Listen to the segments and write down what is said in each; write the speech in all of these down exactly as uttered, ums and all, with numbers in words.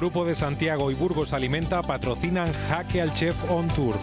Grupo de Santiago y Burgos Alimenta patrocinan Jaque al Chef On Tour.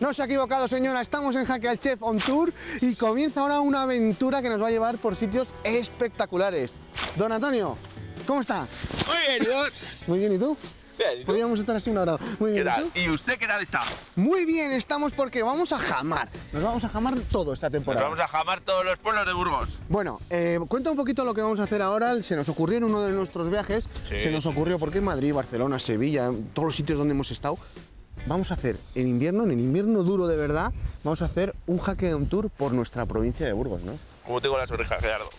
No se ha equivocado, señora, estamos en Jaque al Chef On Tour y comienza ahora una aventura que nos va a llevar por sitios espectaculares. Don Antonio, ¿cómo está? Muy bien, Dios. Muy bien, ¿y tú? Bien, ¿y tú? Podríamos estar así una hora. Muy bien, ¿qué tal? ¿Y usted qué tal está? Muy bien, estamos porque vamos a jamar. Nos vamos a jamar todo esta temporada. Nos vamos a jamar todos los pueblos de Burgos. Bueno, eh, cuenta un poquito lo que vamos a hacer ahora. Se nos ocurrió en uno de nuestros viajes. Sí. Se nos ocurrió porque Madrid, Barcelona, Sevilla, todos los sitios donde hemos estado. Vamos a hacer en invierno, en el invierno duro de verdad, vamos a hacer un Jaque On Tour por nuestra provincia de Burgos, ¿no? Como tengo las orejas, Gerardo.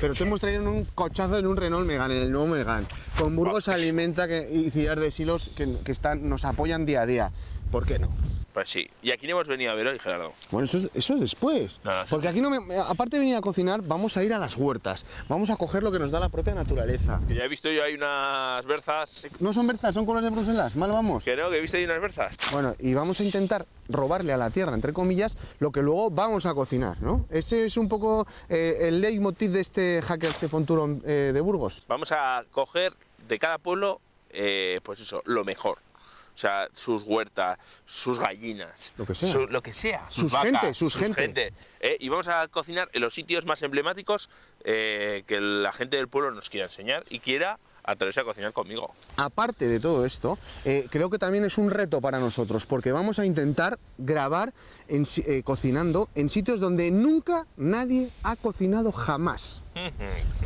Pero te hemos traído en un cochazo en un Renault Megane, en el nuevo Megane. Con Burgos Alimenta que, y Cillar de Silos que, que están, nos apoyan día a día. ¿Por qué no? Pues sí. ¿Y aquí no hemos venido a ver hoy, Gerardo? Bueno, eso es, eso es después. No, no, porque aquí, no me, aparte de venir a cocinar, vamos a ir a las huertas. Vamos a coger lo que nos da la propia naturaleza. Que ya he visto yo, hay unas berzas. No son berzas, son colores de Bruselas. Mal vamos. Que no, que he visto yo unas berzas. Bueno, y vamos a intentar robarle a la tierra, entre comillas, lo que luego vamos a cocinar, ¿no? Ese es un poco eh, el leitmotiv de este Jaque al Chef On Tour eh, de Burgos. Vamos a coger de cada pueblo, eh, pues eso, lo mejor. O sea, sus huertas, sus gallinas, lo que sea, su, lo que sea sus, sus vacas, gente, sus, sus gente. gente ¿eh? Y vamos a cocinar en los sitios más emblemáticos eh, que la gente del pueblo nos quiera enseñar y quiera atreverse a cocinar conmigo. Aparte de todo esto, eh, creo que también es un reto para nosotros, porque vamos a intentar grabar en, eh, cocinando en sitios donde nunca nadie ha cocinado jamás.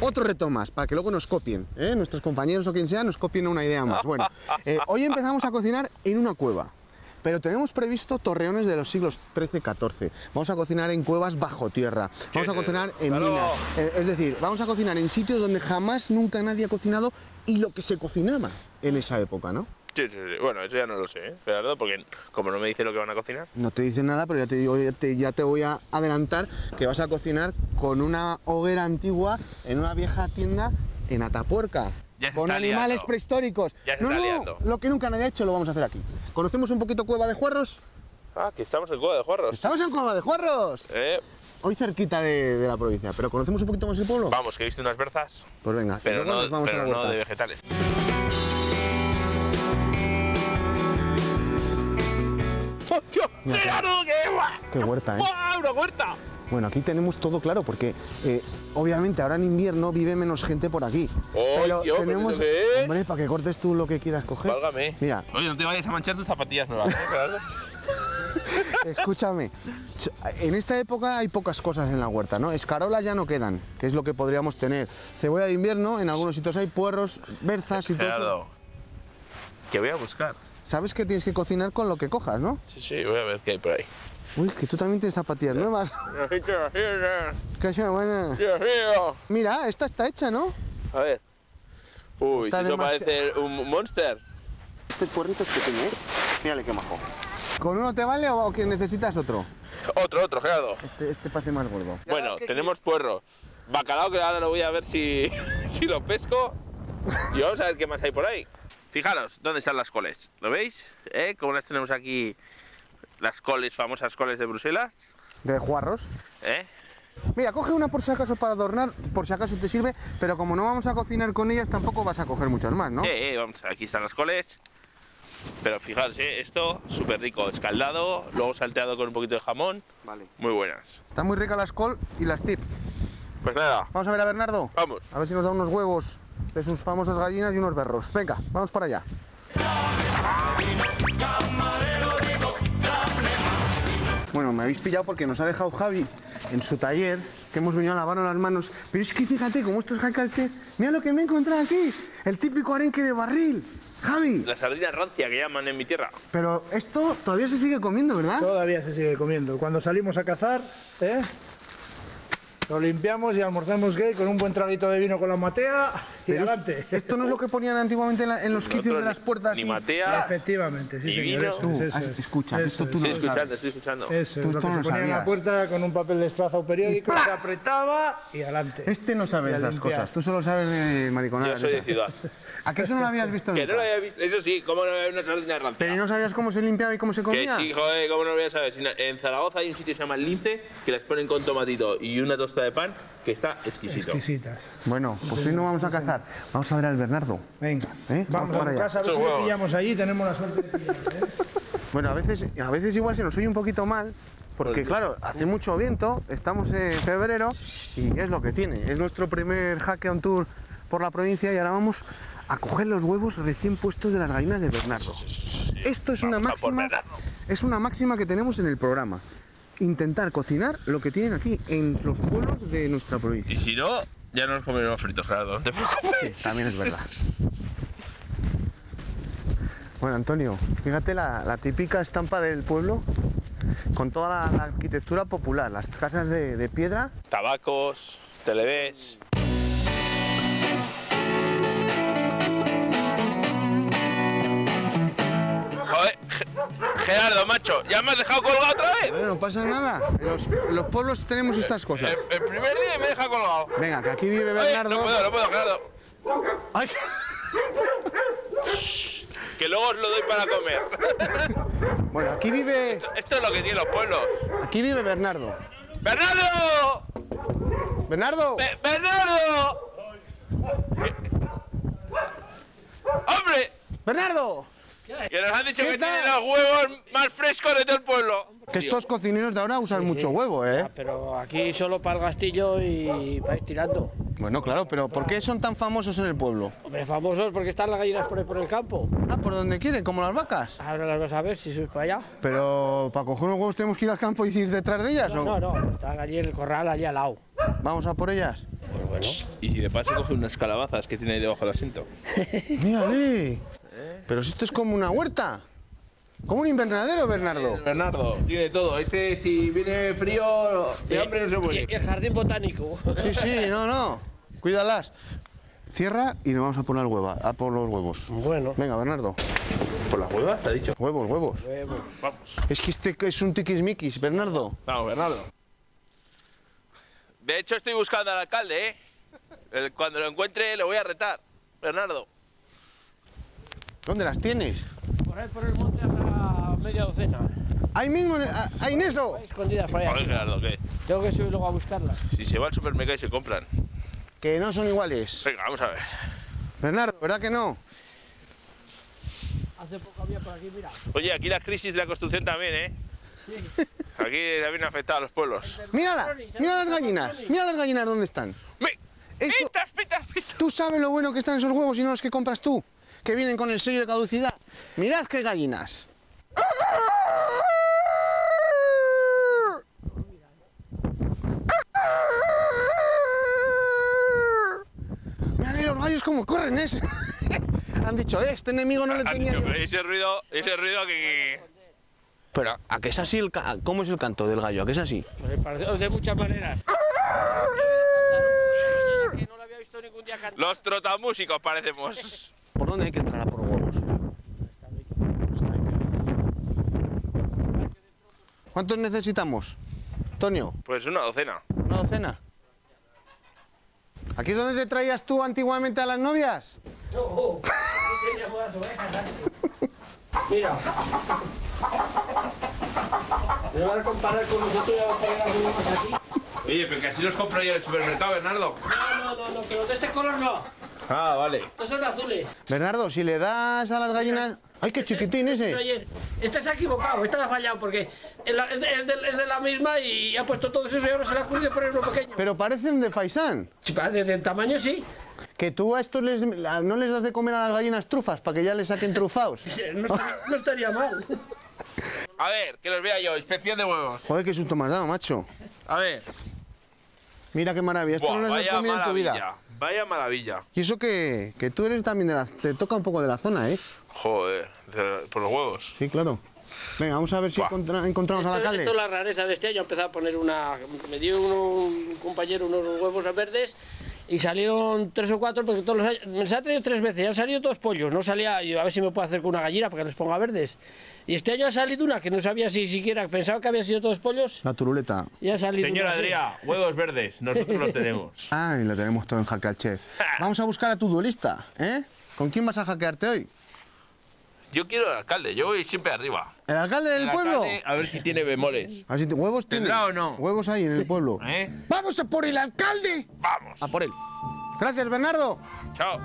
Otro reto más, para que luego nos copien, ¿eh? Nuestros compañeros o quien sea nos copien una idea más. Bueno, eh, hoy empezamos a cocinar en una cueva, pero tenemos previsto torreones de los siglos trece y catorce. Vamos a cocinar en cuevas bajo tierra, vamos a cocinar en minas, eh, es decir, vamos a cocinar en sitios donde jamás nunca nadie ha cocinado y lo que se cocinaba en esa época, ¿no? Sí, sí, sí. Bueno, eso ya no lo sé, ¿eh? Gerardo, porque como no me dice lo que van a cocinar... No te dicen nada, pero ya te, digo, ya, te, ya te voy a adelantar que vas a cocinar con una hoguera antigua en una vieja tienda en Atapuerca. Ya se con está animales liando. prehistóricos. Ya se no, está no, liando. Lo que nunca nadie ha hecho lo vamos a hacer aquí. ¿Conocemos un poquito Cueva de Juarros? Ah, que estamos en Cueva de Juarros. ¡Estamos en Cueva de Juarros! Eh... Hoy cerquita de, de la provincia, pero ¿conocemos un poquito más el pueblo? Vamos, que he visto unas berzas. Pues venga, pero no, nos vamos pero a la no de vegetales. ¡Claro que... ¡Qué huerta, eh! ¡Buah, una huerta! Bueno, aquí tenemos todo claro, porque eh, obviamente ahora en invierno vive menos gente por aquí. ¡Oh, pero tío, tenemos... pero eso que es! Hombre, para que cortes tú lo que quieras coger. ¡Válgame! Mira. Oye, no te vayas a manchar tus zapatillas nuevas, ¿eh? Escúchame, en esta época hay pocas cosas en la huerta, ¿no? Escarolas ya no quedan, que es lo que podríamos tener. Cebolla de invierno, en algunos sitios hay puerros, berzas y todo eso. Que voy a buscar. Sabes que tienes que cocinar con lo que cojas, ¿no? Sí, sí, voy a ver qué hay por ahí. Uy, que tú también tienes zapatillas nuevas. Mira, esta está hecha, ¿no? A ver. Uy, eso parece un monster. Este puerrito es pequeño, ¿eh? Mírale qué majo. ¿Con uno te vale o que necesitas otro? Otro, otro, Gerardo. Este, este parece más gordo. Bueno, tenemos puerro. Bacalao, que ahora lo voy a ver si, si lo pesco. Y vamos a ver qué más hay por ahí. Fijaros dónde están las coles, ¿lo veis? ¿Eh? Como las tenemos aquí, las coles, famosas coles de Bruselas. De Juarros. ¿Eh? Mira, coge una por si acaso para adornar, por si acaso te sirve, pero como no vamos a cocinar con ellas, tampoco vas a coger muchas más, ¿no? Eh, eh, vamos, aquí están las coles. Pero fijaros, ¿eh? Esto, súper rico, escaldado, luego salteado con un poquito de jamón. Vale. Muy buenas. Están muy ricas las col y las tip. Pues nada. Vamos a ver a Bernardo. Vamos. A ver si nos da unos huevos de sus famosas gallinas y unos berros. Venga, vamos para allá. Bueno, me habéis pillado porque nos ha dejado Javi en su taller, que hemos venido a lavarnos las manos. Pero es que fíjate, como esto es Jaque al Chef, mira lo que me he encontrado aquí, el típico arenque de barril. Javi. La sardina rancia que llaman en mi tierra. Pero esto todavía se sigue comiendo, ¿verdad? Todavía se sigue comiendo. Cuando salimos a cazar, ¿eh? Lo limpiamos y almorzamos gay con un buen traguito de vino con la matea y pero adelante. Esto no es lo que ponían antiguamente en, la, en los quicios de las puertas. Ni, ni matea. Efectivamente, sí, señor. Eso, es, eso, es. Escucha, eso, esto tú no lo sabes. Estoy escuchando, estoy escuchando. Eso, tú, es lo que no se ponía en la puerta con un papel de estraza o periódico, se apretaba y adelante. Este no sabe esas limpiar. Cosas, tú solo sabes de mariconada. Yo soy de ciudad. ¿A qué eso no lo habías visto? Que nunca? No lo había visto, eso sí, cómo no había visto una rancia. Pero no sabías cómo se limpiaba y cómo se comía. Que sí, joder, cómo no lo voy a saber. En Zaragoza hay un sitio que se llama El Lince, que las ponen con tomatito y una tostada de pan, que está exquisito. Exquisitas. Bueno, pues hoy no vamos a cazar, vamos a ver al Bernardo. Venga, ¿eh? vamos, vamos a tu allá. Casa, a ver si lo pillamos allí, tenemos la suerte de pillar, ¿eh? Bueno, a veces, a veces igual se nos oye un poquito mal, porque claro, hace mucho viento, estamos en febrero y es lo que tiene. Es nuestro primer Jaque on Tour por la provincia y ahora vamos a coger los huevos recién puestos de las gallinas de Bernardo. Esto es una máxima, es una máxima que tenemos en el programa. Intentar cocinar lo que tienen aquí, en los pueblos de nuestra provincia. Y si no, ya nos comemos fritos, Gerardo. ¿Te preocupes? Sí, también es verdad. Bueno, Antonio, fíjate la, la típica estampa del pueblo, con toda la, la arquitectura popular, las casas de, de piedra. Tabacos, televés. Gerardo, macho, ¿ya me has dejado colgado otra vez? Bueno, no pasa nada. En los, en los pueblos tenemos estas cosas. El, el primer día me deja colgado. Venga, que aquí vive Bernardo. Ay, no puedo, no puedo, Gerardo. Ay. Que luego os lo doy para comer. Bueno, aquí vive... Esto, esto es lo que tienen los pueblos. Aquí vive Bernardo. ¡Bernardo! ¡Bernardo! Be- ¡Bernardo! ¡Hombre! ¡Bernardo! Que nos han dicho que tienen los huevos más frescos de todo el pueblo. Que estos cocineros de ahora usan sí, sí. mucho huevo, ¿eh? Ah, pero aquí solo para el gastillo y para ir tirando. Bueno, claro, pero ¿por qué son tan famosos en el pueblo? Hombre, famosos porque están las gallinas por el, por el campo. Ah, por donde quieren, como las vacas. Ahora las vas a ver si subes para allá. Pero para coger los huevos tenemos que ir al campo y ir detrás de ellas, ¿o? No, no, no, están allí en el corral, allí al lado. ¿Vamos a por ellas? Pues bueno. Y de paso coge unas calabazas que tiene ahí debajo del asiento. ¡Mírale! Pero esto es como una huerta, como un invernadero, Bernardo. Bernardo, tiene todo. Este, si viene frío, de hambre no se muere. El jardín botánico. Sí, sí, no, no. Cuídalas. Cierra y nos vamos a poner hueva, a por los huevos. Bueno. Venga, Bernardo. ¿Por las huevas, te ha dicho? Huevos, huevos. Huevos, vamos. Es que este es un tiquismiquis, Bernardo. Vamos, Bernardo. De hecho, estoy buscando al alcalde, ¿eh? El, cuando lo encuentre, lo voy a retar. Bernardo. ¿Dónde las tienes? Por ahí por el monte hasta media docena. Ahí mismo, ahí en eso. Ahí escondidas por allá. Oye, Gerardo, ¿qué? Tengo que subir luego a buscarlas. Si se va al supermercado y se compran. Que no son iguales. Venga, vamos a ver. Bernardo, ¿verdad que no? Hace poco había por aquí, mira. Oye, aquí la crisis de la construcción también, ¿eh? Sí. Aquí la vienen afectada a los pueblos. Mírala, mira las gallinas, mira las gallinas dónde están. Esto, pitas, pitas, pitas. Tú sabes lo bueno que están esos huevos y no los que compras tú. Que vienen con el sello de caducidad. Mirad qué gallinas. Mirad los gallos como corren, ¿eh? Han dicho, eh, este enemigo no le tenía... Dicho, ese ruido, ese ruido que... Pero, ¿a qué es así el ca... ¿Cómo es el canto del gallo? ¿A qué es así? Pues de muchas maneras. Los trotamúsicos parecemos. ¿Por dónde hay que entrar a por huevos? ¿Cuántos necesitamos, Antonio? Pues una docena. ¿Una docena? ¿Aquí es donde te traías tú antiguamente a las novias? No, aquí teníamos las ovejas. Mira. ¿Me vas a comparar con nosotros y vamos a traer las ovejas aquí? Oye, pero que así los compro yo en el supermercado, Bernardo. No, no, no, no, pero de este color no. Ah, vale. Estos son azules. Bernardo, si le das a las gallinas... ¡Ay, qué chiquitín ese! Oye, este se ha equivocado, este ha fallado porque es de, es de la misma y ha puesto todo eso y ahora se le acude por uno pequeño. Pero parecen de faisán. Sí, de, de tamaño sí. Que tú a estos les, no les das de comer a las gallinas trufas para que ya les saquen trufaos. No estaría, no estaría mal. A ver, que los vea yo, inspección de huevos. Joder, qué susto me has dado, macho. A ver. Mira qué maravilla, esto buah, no les has comido en tu vida. Vaya maravilla. Y eso que, que tú eres también de la... te toca un poco de la zona, ¿eh? Joder, de, por los huevos. Sí, claro. Venga, vamos a ver si encontra, encontramos esto, al alcalde. Esto es la rareza de este año. Empezó a poner una... Me dio uno, un compañero unos huevos verdes y salieron tres o cuatro, porque todos los años... Me los ha traído tres veces, ya han salido dos pollos. No salía... Yo, a ver si me puedo hacer con una gallina para que les ponga verdes. Y este año ha salido una que no sabía si siquiera... Pensaba que habían sido todos pollos. La turuleta. Y ha salido Señora Adrià, así. Huevos verdes. Nosotros los tenemos. Ah, y lo tenemos todo en Jaque al Chef. Vamos a buscar a tu duelista, ¿eh? ¿Con quién vas a hackearte hoy? Yo quiero al alcalde, yo voy siempre arriba. ¿El alcalde del el pueblo? Alcalde, a ver si tiene bemoles. A ver si te, ¿Huevos ¿Tendrá tiene? ¿Tendrá o no? Huevos hay en el pueblo. ¿Eh? ¡Vamos a por el alcalde! ¡Vamos! A por él. Gracias, Bernardo. Chao.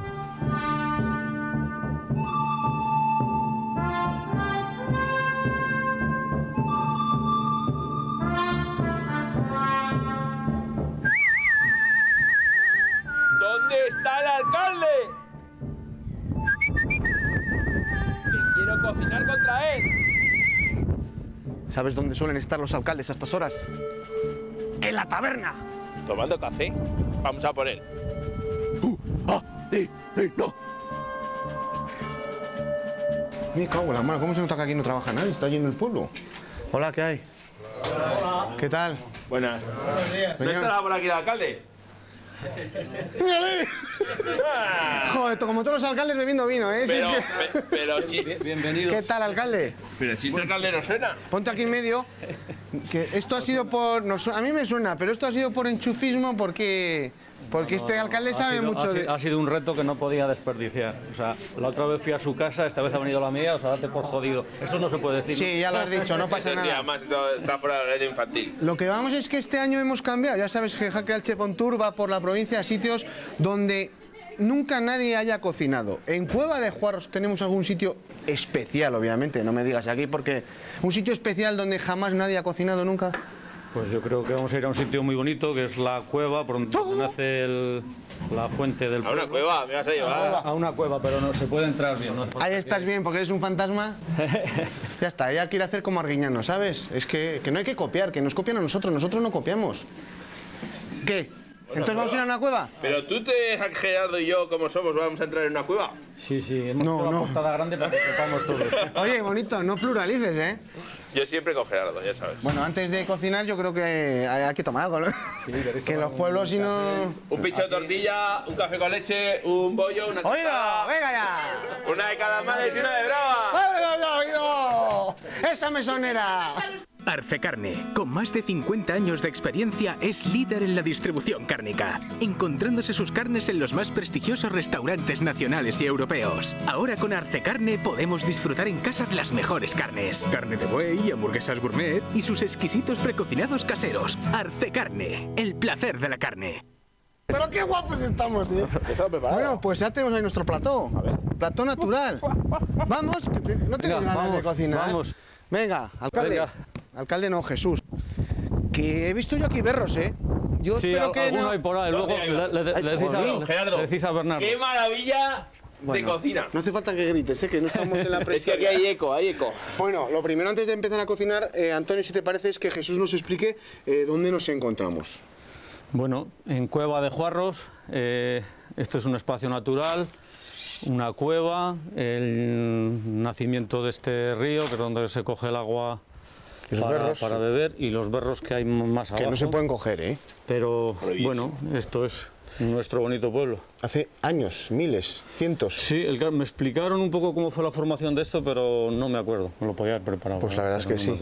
¿Dónde está el alcalde? Quiero cocinar contra él. ¿Sabes dónde suelen estar los alcaldes a estas horas? ¡En la taberna! Tomando café. Vamos a por él. Uh, ah, eh, eh, no. Me cago en la mano. ¿Cómo se nota que aquí no trabaja nadie? Está allí en el pueblo. Hola, ¿qué hay? Hola. ¿Qué tal? Buenas. Buenos días. ¿No estará por aquí el alcalde? Joder, como todos los alcaldes bebiendo vino, ¿eh? Pero, si es que... pero, pero sí. Bienvenidos. ¿Qué tal, alcalde? Pero si este alcalde no suena. Ponte aquí en medio. Que esto ha sido por... No, a mí me suena, pero esto ha sido por enchufismo porque... Porque no, no, este alcalde no, sabe sido, mucho ha de... Ha sido un reto que no podía desperdiciar. O sea, la otra vez fui a su casa, esta vez ha venido la mía, o sea, date por jodido. Eso no se puede decir. Sí, ya lo has dicho, no pasa nada. Además, está fuera del horario infantil. Lo que vamos es que este año hemos cambiado. Ya sabes que Jaque al Chef On Tour va por la provincia a sitios donde nunca nadie haya cocinado. En Cueva de Juarros tenemos algún sitio especial, obviamente. No me digas aquí porque... Un sitio especial donde jamás nadie ha cocinado nunca... Pues yo creo que vamos a ir a un sitio muy bonito, que es la cueva, por donde nace el, la fuente del pueblo. A una cueva, me vas a llevar. A una cueva, pero no se puede entrar bien. No es Ahí estás que... bien, porque eres un fantasma. Ya está, ella quiere hacer como Arguiñano, ¿sabes? Es que, que no hay que copiar, que nos copian a nosotros, nosotros no copiamos. ¿Qué? ¿Entonces vamos a ir a una cueva? Pero tú te has Gerardo y yo, como somos, vamos a entrar en una cueva. Sí, sí, hemos no, hecho no. una portada grande para que sepamos todos. Oye, bonito, no pluralices, ¿eh? Yo siempre con Gerardo, ya sabes. Bueno, antes de cocinar yo creo que hay que tomar algo, ¿no? Sí, que los pueblos si no... Un pincho de tortilla, un café con leche, un bollo, una... ¡Oído! ¡Venga ya! Una de calamares y una de brava. ¡Oído, oído! ¡Esa mesonera! Arce Carne, con más de cincuenta años de experiencia, es líder en la distribución cárnica, encontrándose sus carnes en los más prestigiosos restaurantes nacionales y europeos. Ahora con Arce Carne podemos disfrutar en casa de las mejores carnes, carne de buey, hamburguesas gourmet y sus exquisitos precocinados caseros. Arce Carne, el placer de la carne. Pero qué guapos estamos, ¿eh? Bueno, pues ya tenemos ahí nuestro plató, plató natural. Vamos, que no tengo ganas vamos, de cocinar. Vamos. Venga, alcalde. Venga. Alcalde no, Jesús. Que he visto yo aquí berros, ¿eh? Yo sí, espero que no... hay por ahí. Luego le, le, le, decís a, Gerardo, le decís a Bernardo. ¡Qué maravilla bueno, de cocina! No hace falta que grites, ¿eh? Que no estamos en la presión. Es que aquí hay eco, hay eco. Bueno, lo primero antes de empezar a cocinar, eh, Antonio, si te parece, es que Jesús nos explique eh, dónde nos encontramos. Bueno, en Cueva de Juarros. Eh, esto es un espacio natural. Una cueva. El nacimiento de este río, que es donde se coge el agua... Para, berros, para beber y los berros que hay más abajo. Que no se pueden coger, ¿eh? Pero, Prohibido. Bueno, esto es nuestro bonito pueblo. Hace años, miles, cientos. Sí, el, me explicaron un poco cómo fue la formación de esto, pero no me acuerdo. Me lo podía haber preparado. Pues la verdad es que no sí,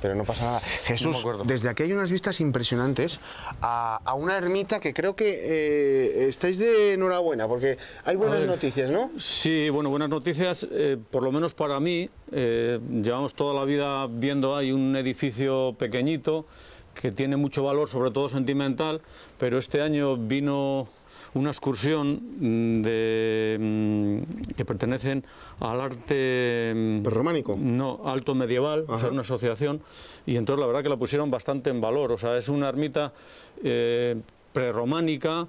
pero no pasa nada. Jesús, no desde aquí hay unas vistas impresionantes a, a una ermita que creo que eh, estáis de enhorabuena, porque hay buenas ver, noticias, ¿no? Sí, bueno, buenas noticias, eh, por lo menos para mí. Eh, llevamos toda la vida viendo ahí un edificio pequeñito que tiene mucho valor, sobre todo sentimental, pero este año vino una excursión de, que pertenecen al arte... ¿Prerrománico? No, alto medieval, o sea, una asociación, y entonces la verdad que la pusieron bastante en valor, o sea, es una ermita eh, prerrománica,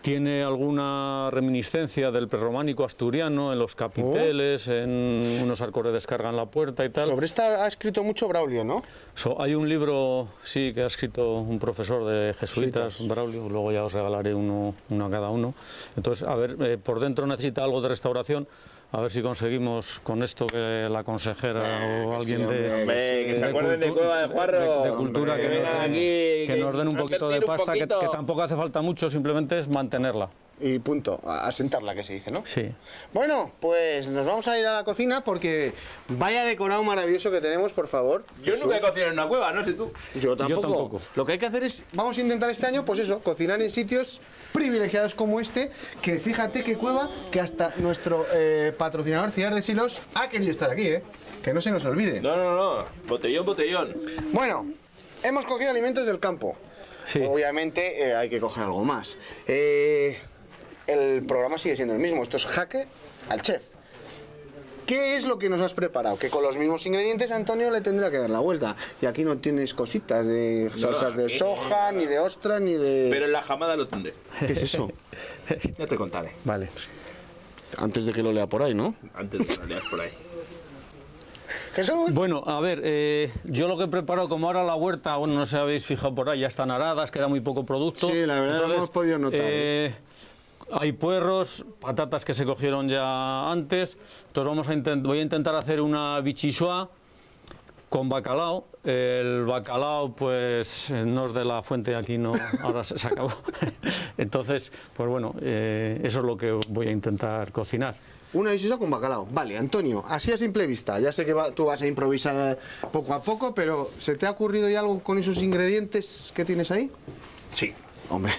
tiene alguna reminiscencia del prerrománico asturiano en los capiteles, oh. en unos arcos de descarga en la puerta y tal. Sobre esta ha escrito mucho Braulio, ¿no? So, hay un libro, sí, que ha escrito un profesor de jesuitas, Jesuitas. Braulio, luego ya os regalaré uno, uno a cada uno. Entonces, a ver, eh, por dentro necesita algo de restauración. A ver si conseguimos con esto que la consejera o alguien de... Que se acuerden de Cueva de Juarros. De cultura, que nos den un poquito de pasta, que tampoco hace falta mucho, simplemente es mantenerla. Y punto, asentarla, que se dice, ¿no? Sí. Bueno, pues nos vamos a ir a la cocina porque vaya decorado maravilloso que tenemos, por favor. Yo Jesús. Nunca he cocinado en una cueva, no sé tú. Yo tampoco. Yo tampoco. Lo que hay que hacer es, vamos a intentar este año, pues eso, cocinar en sitios privilegiados como este, que fíjate qué cueva, que hasta nuestro eh, patrocinador Cillar de Silos ha querido estar aquí, ¿eh? Que no se nos olvide. No, no, no, botellón, botellón. Bueno, hemos cogido alimentos del campo. Sí. Obviamente eh, hay que coger algo más. Eh... El programa sigue siendo el mismo, esto es Jaque al Chef. ¿Qué es lo que nos has preparado? Que con los mismos ingredientes Antonio le tendrá que dar la vuelta. Y aquí no tienes cositas de no, salsas de soja, no, no, no, ni de ostra, ni de... Pero en la jamada lo tendré. ¿Qué es eso? Ya te contaré. Vale. Antes de que lo lea por ahí, ¿no? Antes de que lo leas por ahí. Jesús. Bueno, a ver, eh, yo lo que he preparado, como ahora la huerta, bueno, no se habéis fijado por ahí, ya están aradas, queda muy poco producto. Sí, la verdad. Entonces, lo hemos podido notar. Eh, Hay puerros, patatas que se cogieron ya antes. Entonces vamos a intent- voy a intentar hacer una vichyssoise con bacalao. El bacalao, pues, no es de la fuente aquí, no, ahora se, se acabó. Entonces, pues bueno, eh, eso es lo que voy a intentar cocinar. Una vichyssoise con bacalao. Vale, Antonio, así a simple vista. Ya sé que va, tú vas a improvisar poco a poco, pero ¿se te ha ocurrido ya algo con esos ingredientes que tienes ahí? Sí. Hombre,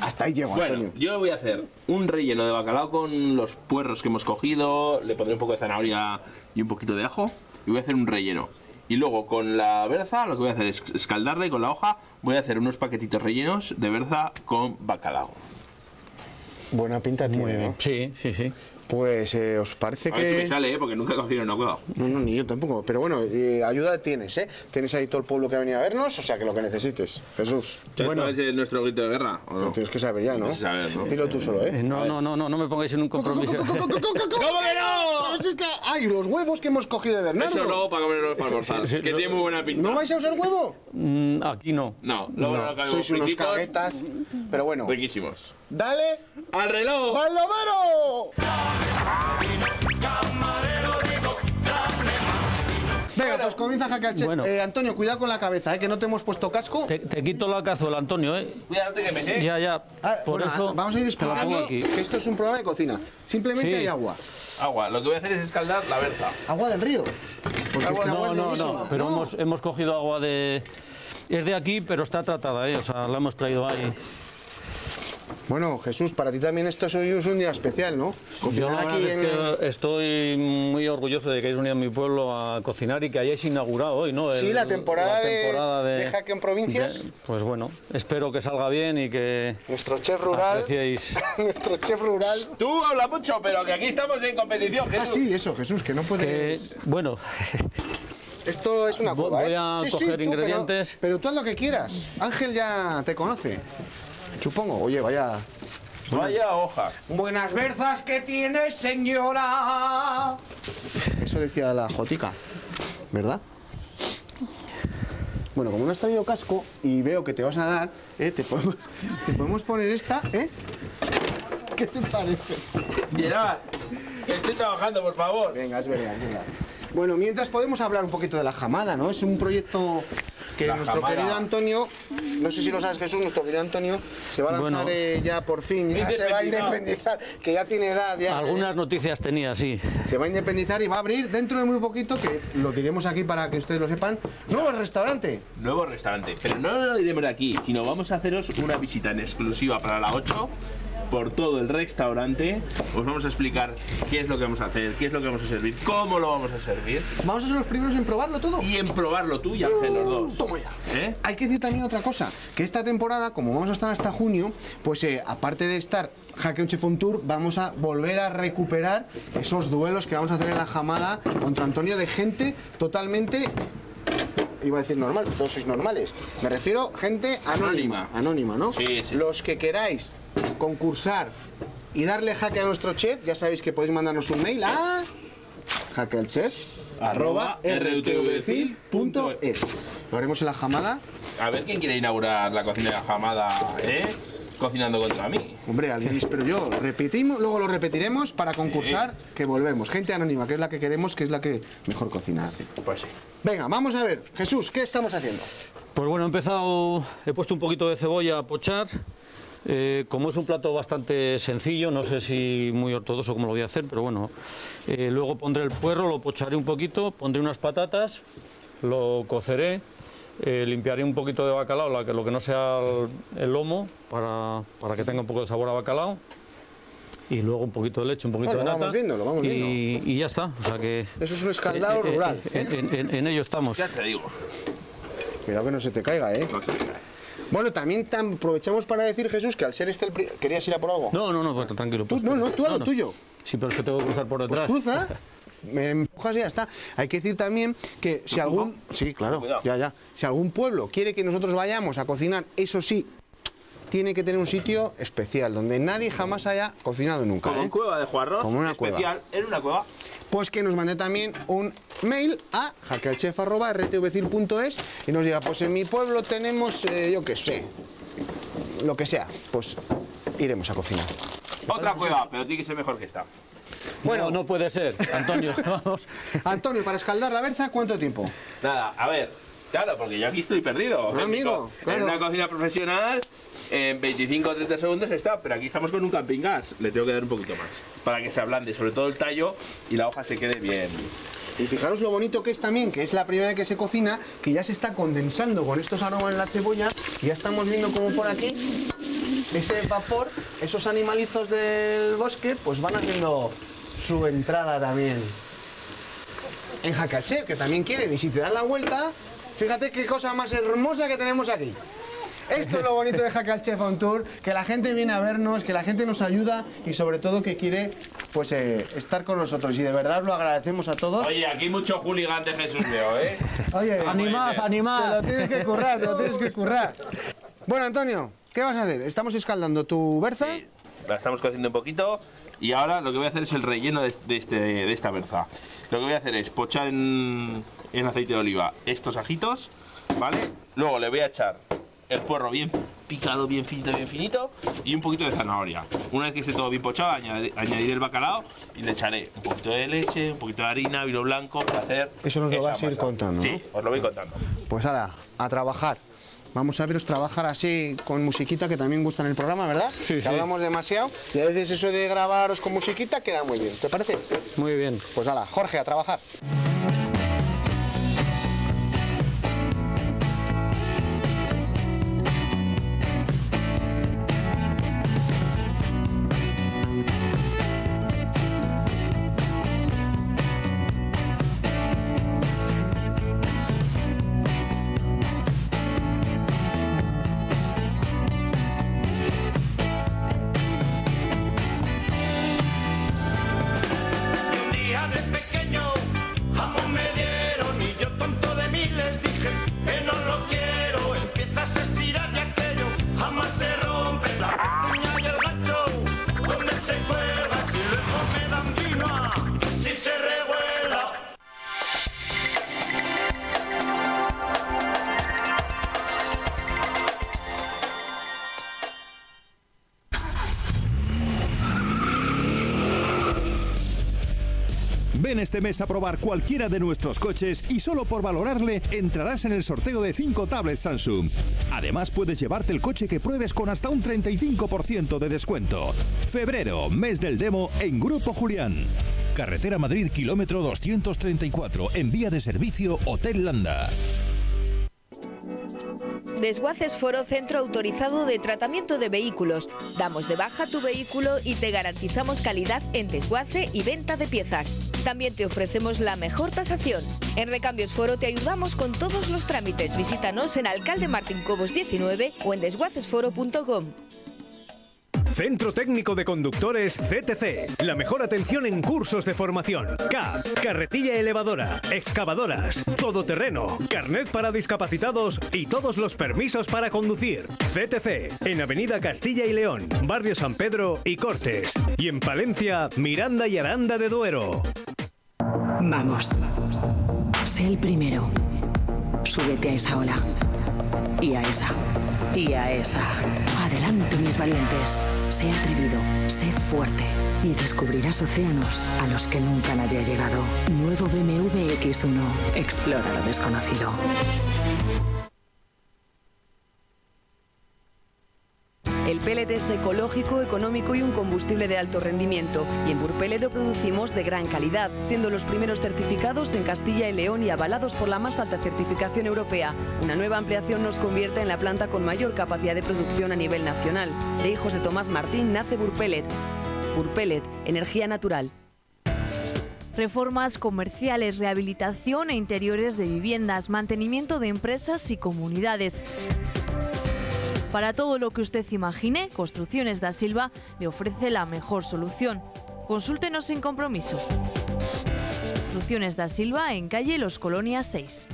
hasta ahí llego, Antonio. Bueno, yo voy a hacer un relleno de bacalao con los puerros que hemos cogido, le pondré un poco de zanahoria y un poquito de ajo, y voy a hacer un relleno. Y luego con la berza lo que voy a hacer es escaldarla y con la hoja voy a hacer unos paquetitos rellenos de berza con bacalao. Buena pinta tiene, muy bien, ¿no? Sí, sí, sí. Pues, eh, ¿os parece a que...? A ver si me sale, ¿eh? Porque nunca he cogido una cueva. No, no, ni yo tampoco. Pero bueno, eh, ayuda tienes, ¿eh? Tienes ahí todo el pueblo que ha venido a vernos, o sea, que lo que necesites. Jesús. Bueno, ¿esto es nuestro grito de guerra? ¿O no? Lo tienes que saber ya, ¿no? Saber, ¿no? Dilo tú solo, ¿eh? No, no, no, no, no me pongáis en un compromiso. ¿Cómo que no? Es que hay los huevos que hemos cogido de Bernardo. Eso luego para comerlos para almorzar, sí, sí, que no, tiene muy buena pinta. ¿No vais a usar huevo? Mm, aquí no. No, luego no, no lo caemos. Sois unos caguetas, pero bueno. Riquísimos. Dale al reloj. ¡Baldomero! Venga, pues comienza Jaque al Chef. Bueno. Eh, Antonio, cuidado con la cabeza, eh, que no te hemos puesto casco. Te, te quito la cazuela, Antonio, eh. Cuídate que me sé. Ya, ya. Ah, por bueno, eso vamos a ir explicando que esto es un programa de cocina. Simplemente sí. Hay agua. Agua. Lo que voy a hacer es escaldar la berza. ¿Agua del río? Porque agua, es que no, no, no, no. Pero no. Hemos, hemos cogido agua de... Es de aquí, pero está tratada, eh. O sea, la hemos traído ahí. Bueno, Jesús, para ti también esto hoy es un día especial, ¿no? Cocinar Yo la aquí es en... que estoy muy orgulloso de que hayáis venido a mi pueblo a cocinar y que hayáis inaugurado hoy, ¿no? El, sí, la temporada, la temporada de, de... de Jaque en Provincias. De, pues bueno, espero que salga bien y que... Nuestro chef rural... Apreciéis... Nuestro chef rural... Tú hablas mucho, pero que aquí estamos en competición, Jesús. Ah, sí, eso, Jesús, que no puedes... Que, bueno... Esto es una cueva, Voy a ¿eh? coger sí, sí, ingredientes... Tú, pero, pero tú haz lo que quieras. Ángel ya te conoce. Supongo, oye, vaya... Vaya hoja. Buenas berzas que tienes, señora. Eso decía la Jotica, ¿verdad? Bueno, como no has traído casco y veo que te vas a dar, ¿eh? te, podemos, te podemos poner esta, ¿eh? ¿Qué te parece? Gerard, estoy trabajando, por favor. Venga, es verdad, venga. Bueno, mientras podemos hablar un poquito de la jamada, ¿no? Es un proyecto que la nuestro jamada. querido Antonio, no sé si lo sabes, Jesús, nuestro querido Antonio se va a lanzar bueno, eh, ya por fin, ya se va a independizar, que ya tiene edad. Ya, Algunas eh, noticias tenía, sí. Se va a independizar y va a abrir dentro de muy poquito, que lo diremos aquí para que ustedes lo sepan, nuevo no, restaurante. Nuevo restaurante, pero no lo diremos aquí, sino vamos a haceros una visita en exclusiva para la ocho. Por todo el restaurante, os vamos a explicar qué es lo que vamos a hacer, qué es lo que vamos a servir, cómo lo vamos a servir. Vamos a ser los primeros en probarlo todo. Y en probarlo tú y hacer los dos. Toma ya. ¿Eh? Hay que decir también otra cosa, que esta temporada, como vamos a estar hasta junio, pues eh, aparte de estar Jaque al Chef On Tour, vamos a volver a recuperar esos duelos que vamos a hacer en la jamada contra Antonio de gente totalmente... Iba a decir normal, todos sois normales. Me refiero gente anónima. Anónima, anónima, ¿no? Sí, sí. Los que queráis concursar y darle jaque a nuestro chef, ya sabéis que podéis mandarnos un mail a jaque al chef arroba r t v c punto es. Lo haremos en la jamada. A ver quién quiere inaugurar la cocina de la jamada, ¿eh? cocinando contra mí. Hombre, alguien, pero yo, repetimos, luego lo repetiremos para concursar, sí. Que volvemos. Gente anónima, que es la que queremos, que es la que mejor cocina hace. Pues sí. Venga, vamos a ver, Jesús, ¿qué estamos haciendo? Pues bueno, he empezado, he puesto un poquito de cebolla a pochar. Eh, como es un plato bastante sencillo, no sé si muy ortodoxo como lo voy a hacer, pero bueno. Eh, luego pondré el puerro, lo pocharé un poquito, pondré unas patatas, lo coceré. Eh, limpiaré un poquito de bacalao, lo que no sea el, el lomo, para, para que tenga un poco de sabor a bacalao. Y luego un poquito de leche, un poquito bueno, de nata. Lo vamos viendo, lo vamos y, viendo. Y ya está. O sea que, eso es un escaldado eh, rural. Eh, ¿eh? En, en, en ello estamos. Ya te digo. Cuidado que no se te caiga, ¿eh? No se te caiga. Bueno, también tan, aprovechamos para decir, Jesús, que al ser este el pri... ¿Querías ir a por algo? No, no, no, pues, tranquilo. Pues, tú, no, no, tú haz no, lo no. tuyo. Sí, pero es que tengo que cruzar por detrás. Pues cruza. Me empujas y ya está. Hay que decir también que si algún... Sí, claro, ya, ya. Si algún pueblo quiere que nosotros vayamos a cocinar, eso sí, tiene que tener un sitio especial, donde nadie jamás haya cocinado nunca. Como ¿eh? en Cueva de Juarros, como una especial, cueva. en una cueva. Pues que nos mande también un mail a jaque al chef arroba r t v c i l punto es y nos diga, pues en mi pueblo tenemos, eh, yo qué sé, lo que sea, pues iremos a cocinar. Otra cueva, pero tiene que ser mejor que esta. Bueno, no, no puede ser, Antonio, vamos. Antonio, para escaldar la berza, ¿cuánto tiempo? Nada, a ver, claro, porque yo aquí estoy perdido. Ah, amigo, claro. En una cocina profesional, en veinticinco o treinta segundos está, pero aquí estamos con un camping gas. Le tengo que dar un poquito más, para que se ablande, sobre todo el tallo y la hoja se quede bien. Y fijaros lo bonito que es también, que es la primera vez que se cocina, que ya se está condensando con estos aromas en la cebolla, y ya estamos viendo como por aquí, ese vapor, esos animalizos del bosque, pues van haciendo su entrada también en Jaque al Chef, que también quieren. Y si te dan la vuelta, fíjate qué cosa más hermosa que tenemos aquí. Esto es lo bonito de Jaque al Chef On Tour, que la gente viene a vernos, que la gente nos ayuda y sobre todo que quiere pues eh, estar con nosotros. Y de verdad lo agradecemos a todos. Oye, aquí mucho hooligan de Jesús Leo, ¿eh? Oye, animad, animad. Te lo tienes que currar, te lo tienes que currar. Bueno, Antonio, ¿qué vas a hacer? Estamos escaldando tu berza. Sí, la estamos cociendo un poquito y ahora lo que voy a hacer es el relleno de, de, este, de esta berza. Lo que voy a hacer es pochar en, en aceite de oliva estos ajitos, ¿vale? Luego le voy a echar el puerro bien picado, bien finito, bien finito y un poquito de zanahoria. Una vez que esté todo bien pochado, añadiré, añadiré el bacalao y le echaré un poquito de leche, un poquito de harina, vino blanco para hacer... Eso nos lo vas a ir contando, ¿no? Sí, os lo voy contando. Pues ahora, a trabajar. Vamos a veros trabajar así con musiquita, que también gusta en el programa, ¿verdad? Sí, que sí. Hablamos demasiado y a veces eso de grabaros con musiquita queda muy bien, ¿te parece? Muy bien. Pues ala, Jorge, a trabajar. Este mes a probar cualquiera de nuestros coches y solo por valorarle entrarás en el sorteo de cinco tablets Samsung. Además puedes llevarte el coche que pruebes con hasta un treinta y cinco por ciento de descuento. Febrero, mes del demo en Grupo Julián. Carretera Madrid, kilómetro doscientos treinta y cuatro, en vía de servicio Hotel Landa. Desguaces Foro, centro autorizado de tratamiento de vehículos. Damos de baja tu vehículo y te garantizamos calidad en desguace y venta de piezas. También te ofrecemos la mejor tasación. En Recambios Foro te ayudamos con todos los trámites. Visítanos en Alcalde Martín Cobos diecinueve o en desguaces foro punto com. Centro Técnico de Conductores C T C. La mejor atención en cursos de formación. C A P, carretilla elevadora, excavadoras, todoterreno, carnet para discapacitados y todos los permisos para conducir. C T C, en Avenida Castilla y León, Barrio San Pedro y Cortes. Y en Palencia, Miranda y Aranda de Duero. Vamos, sé el primero. Súbete a esa ola y a esa. valentía esa. Adelante, mis valientes. Sé atrevido, sé fuerte y descubrirás océanos a los que nunca nadie ha llegado. Nuevo B M W X uno. Explora lo desconocido. El pellet es ecológico, económico y un combustible de alto rendimiento. Y en Burpellet lo producimos de gran calidad, siendo los primeros certificados en Castilla y León y avalados por la más alta certificación europea. Una nueva ampliación nos convierte en la planta con mayor capacidad de producción a nivel nacional. De hijos de Tomás Martín nace Burpellet. Burpellet, energía natural. Reformas comerciales, rehabilitación e interiores de viviendas, mantenimiento de empresas y comunidades. Para todo lo que usted imagine, Construcciones da Silva le ofrece la mejor solución. Consúltenos sin compromiso. Construcciones da Silva, en calle Los Colonias seis.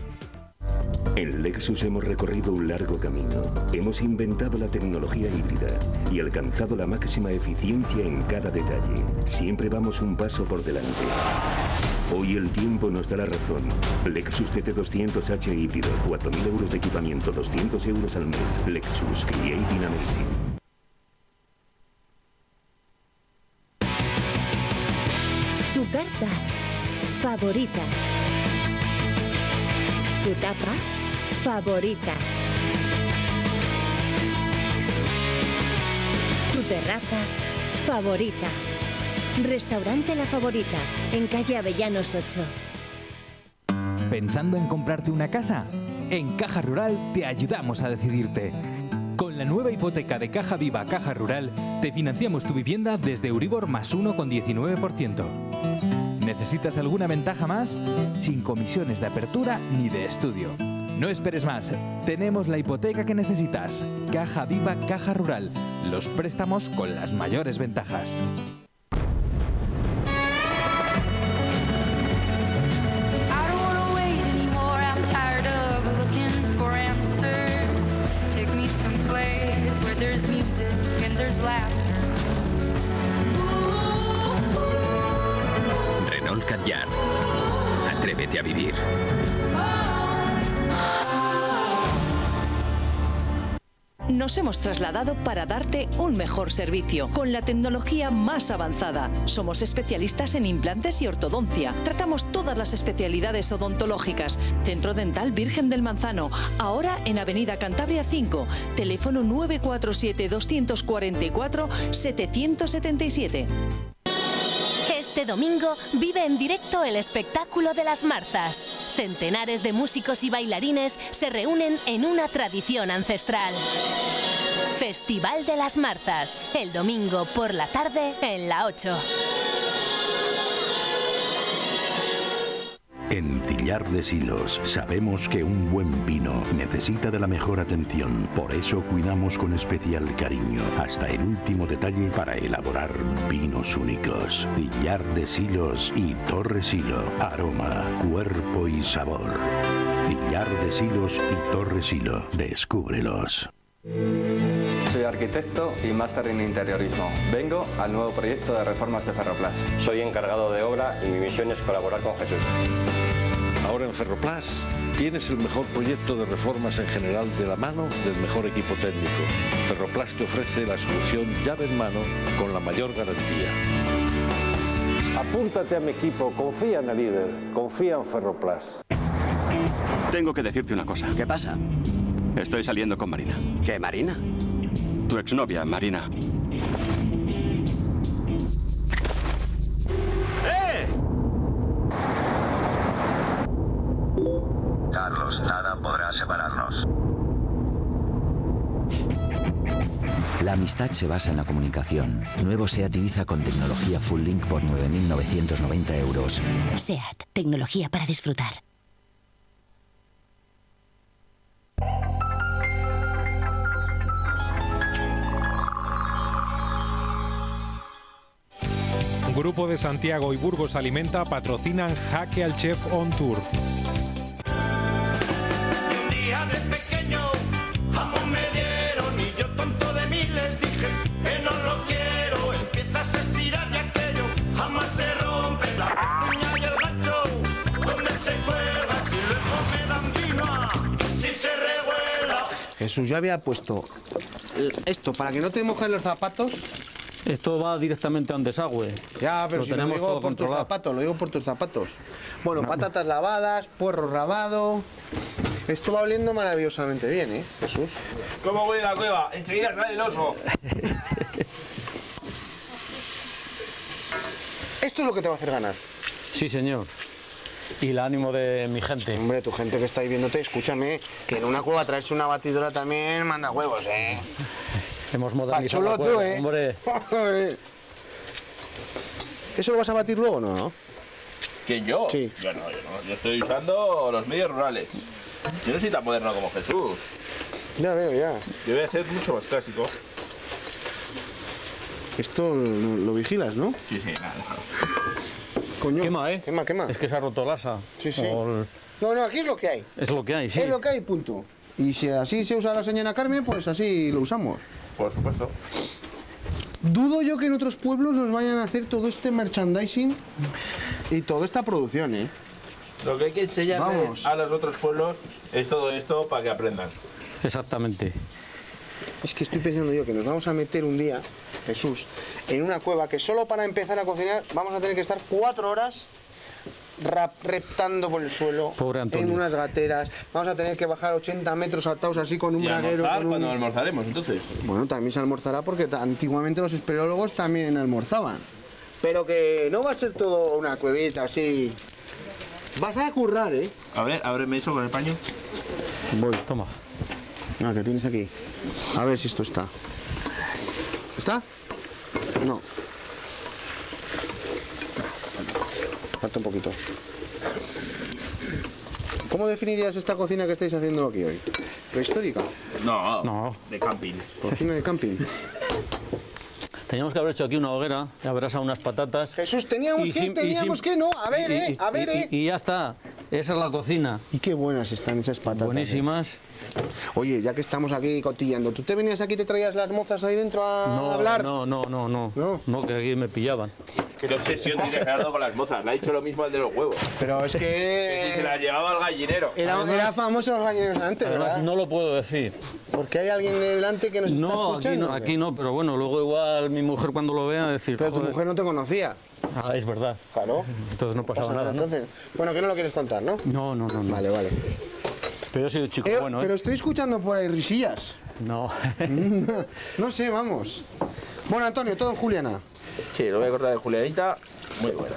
En Lexus hemos recorrido un largo camino. Hemos inventado la tecnología híbrida y alcanzado la máxima eficiencia en cada detalle. Siempre vamos un paso por delante. Hoy el tiempo nos da la razón. Lexus C T doscientos H híbrido, cuatro mil euros de equipamiento, doscientos euros al mes. Lexus, creating amazing. Tu carta favorita. Tu tapa favorita. Tu terraza favorita. Restaurante La Favorita, en calle Avellanos ocho. ¿Pensando en comprarte una casa? En Caja Rural te ayudamos a decidirte. Con la nueva hipoteca de Caja Viva Caja Rural, te financiamos tu vivienda desde Euribor más uno coma diecinueve por ciento. ¿Necesitas alguna ventaja más? Sin comisiones de apertura ni de estudio. No esperes más, tenemos la hipoteca que necesitas. Caja Viva Caja Rural, los préstamos con las mayores ventajas. Renault Kadjar. Atrévete a vivir. Nos hemos trasladado para darte un mejor servicio, con la tecnología más avanzada. Somos especialistas en implantes y ortodoncia. Tratamos todas las especialidades odontológicas. Centro Dental Virgen del Manzano, ahora en Avenida Cantabria cinco, teléfono nueve cuatro siete, dos cuatro cuatro, siete siete siete. Este domingo vive en directo el espectáculo de las marzas. Centenares de músicos y bailarines se reúnen en una tradición ancestral. Festival de las marzas, el domingo por la tarde en la ocho. En Cillar de Silos sabemos que un buen vino necesita de la mejor atención. Por eso cuidamos con especial cariño hasta el último detalle para elaborar vinos únicos. Cillar de Silos y Torresilo. Aroma, cuerpo y sabor. Cillar de Silos y Torresilo. Descúbrelos. Soy arquitecto y máster en interiorismo. Vengo al nuevo proyecto de reformas de Ferroplast. Soy encargado de obra y mi misión es colaborar con Jesús. Ahora en Ferroplast tienes el mejor proyecto de reformas en general de la mano del mejor equipo técnico. Ferroplast te ofrece la solución llave en mano con la mayor garantía. Apúntate a mi equipo, confía en el líder, confía en Ferroplast. Tengo que decirte una cosa. ¿Qué pasa? Estoy saliendo con Marina. ¿Qué Marina? Tu exnovia, Marina. Carlos, nada podrá separarnos. La amistad se basa en la comunicación. Nuevo Seat Ibiza con tecnología Full Link por nueve mil novecientos noventa euros. Seat, tecnología para disfrutar. Grupo de Santiago y Burgos Alimenta patrocinan Jaque al Chef On Tour. Jesús, yo había puesto esto para que no te mojen los zapatos. Esto va directamente a un desagüe. Ya, pero lo si tenemos no digo todo por controlado. Tus zapatos, lo digo por tus zapatos. Bueno, no. Patatas lavadas, puerro rabado. Esto va oliendo maravillosamente bien, ¿eh, Jesús? ¿Cómo huele la cueva? Enseguida sale el oso. Esto es lo que te va a hacer ganar. Sí, señor. Y el ánimo de mi gente. Hombre, tu gente que está ahí viéndote, escúchame, que en una cueva traerse una batidora también manda huevos, ¿eh? Hemos modernizado la cueva, tú, ¿eh? Hombre. ¿Eso lo vas a batir luego o no, no? ¿Quién, yo? Sí. Yo no, yo no. Yo estoy usando los medios rurales. Yo no soy tan moderno como Jesús. Ya veo, ya. Yo voy a ser mucho más clásico. Esto lo, lo vigilas, ¿no? Sí, sí, nada. Coño. Quema, ¿eh? Quema, quema. Es que se ha roto el asa. Sí, sí. El... No, no, aquí es lo que hay. Es lo que hay, sí. Es lo que hay, punto. Y si así se usa la señora Carmen, pues así lo usamos. Por supuesto. Dudo yo que en otros pueblos nos vayan a hacer todo este merchandising y toda esta producción, ¿eh? Lo que hay que enseñarle a los otros pueblos es todo esto para que aprendan. Exactamente. Es que estoy pensando yo que nos vamos a meter un día, Jesús, en una cueva que solo para empezar a cocinar vamos a tener que estar cuatro horas rap, reptando por el suelo, en unas gateras. Vamos a tener que bajar ochenta metros atados así con un y braguero. Almorzar, con un... ¿Cuándo almorzaremos entonces? Bueno, también se almorzará porque antiguamente los espeleólogos también almorzaban. Pero que no va a ser todo una cuevita así. Vas a currar, ¿eh? A ver, ábreme eso con el paño. Voy, toma. Ah, que tienes aquí. A ver si esto está. ¿Está? No. Falta un poquito. ¿Cómo definirías esta cocina que estáis haciendo aquí hoy? ¿Prehistórica? No, no. De camping. Cocina de camping. Teníamos que haber hecho aquí una hoguera, ya verás a unas patatas. Jesús, teníamos y que, sin, teníamos sin, que, no, a ver, y, eh, a ver, y, eh. Y, y ya está, esa es la cocina. Y qué buenas están esas patatas. Buenísimas. Eh. Oye, ya que estamos aquí cotillando, ¿tú te venías aquí y te traías las mozas ahí dentro a no, hablar? No, no, no, no, no, no, que aquí me pillaban. Qué obsesión tiene Gerardo con las mozas, le ha hecho lo mismo al de los huevos. Pero es que... Se las llevaba al gallinero. Era, además, era famoso los gallineros antes, además, ¿verdad? No lo puedo decir. Porque hay alguien delante que nos no, está escuchando. No, aquí no, pero bueno, luego igual mi mujer cuando lo vea decir... Pero joder, tu mujer no te conocía. Ah, es verdad. Claro. Entonces no pasaba no pasa nada, nada, ¿no? Entonces, bueno, que no lo quieres contar, ¿no? No, no, no. no. Vale, vale. Pero yo soy un chico eh, bueno, ¿eh? Pero estoy escuchando por ahí risillas. No. no. No sé, vamos. Bueno, Antonio, todo en juliana. Sí, lo voy a cortar de julianita. Muy buena.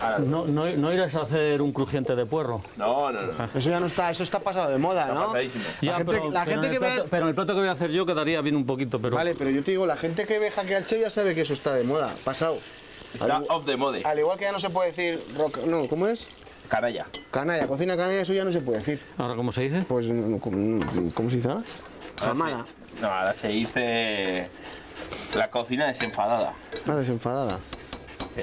Ahora, no, no, no irás a hacer un crujiente de puerro. No, no, no. Eso ya no está, eso está pasado de moda, está ¿no? Ya, la gente, pero, la pero gente que plato, ve... Pero el plato que voy a hacer yo quedaría bien un poquito, pero... Vale, pero yo te digo, la gente que ve Jaque al Chef ya sabe que eso está de moda, pasado. Está al, off the mode. Al igual que ya no se puede decir... Rock, no, ¿cómo es? Canalla. Canalla, cocina canalla, eso ya no se puede decir. ¿Ahora cómo se dice? Pues, ¿cómo se dice ahora? Jamada. No, ahora se dice... La cocina desenfadada. Ah, desenfadada. Sí.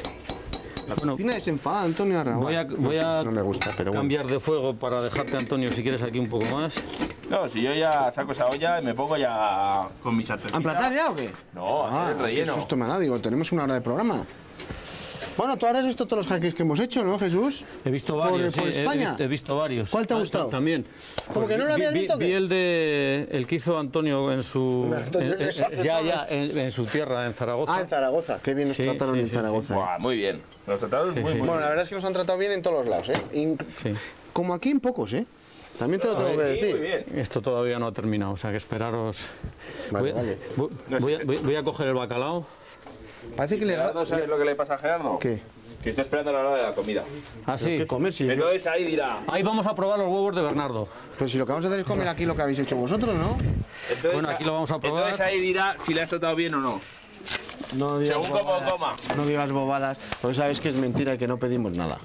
La bueno, cocina desenfadada, Antonio Arrabal. Voy a, voy a no me gusta, pero cambiar bueno. de fuego para dejarte, Antonio, si quieres aquí un poco más. No, si yo ya saco esa olla y me pongo ya con mis sartencitas. ¿A emplatar ya o qué? No, ah, hacer el relleno. Qué susto me da, digo, tenemos una hora de programa. Bueno, tú ahora has visto todos los jaques que hemos hecho, ¿no, Jesús? He visto varios, por, por sí, España. He, he visto varios. ¿Cuál te ha gustado? Ah, también. Como pues que no lo habías vi, visto. Vi, vi el de el que hizo Antonio en su Antonio en, en, ya, ya, en, en su tierra, en Zaragoza. Ah, en Zaragoza. Qué bien nos sí, trataron sí, en sí, Zaragoza. Sí. Buah, muy bien. Nos trataron sí, muy sí, bien. Bueno, la verdad es que nos han tratado bien en todos los lados, ¿eh? In... Sí. Como aquí en pocos, ¿eh? También te lo tengo que decir. Esto todavía no ha terminado, o sea que esperaros. Vale, voy, vale. Voy, voy, voy, voy a coger el bacalao. Parece que Gerardo, le... ¿Sabes lo que le pasa a Gerardo? ¿Qué? Que está esperando la hora de la comida. Ah, sí. ¿Qué comer? Si Entonces yo... ahí dirá... Ahí vamos a probar los huevos de Bernardo. Pues si lo que vamos a hacer es comer aquí lo que habéis hecho vosotros, ¿no? Entonces, bueno, aquí lo vamos a probar. Entonces ahí dirá si le has tratado bien o no. No digas Según bobadas. Coma. No digas bobadas. Porque sabes que es mentira y que no pedimos nada.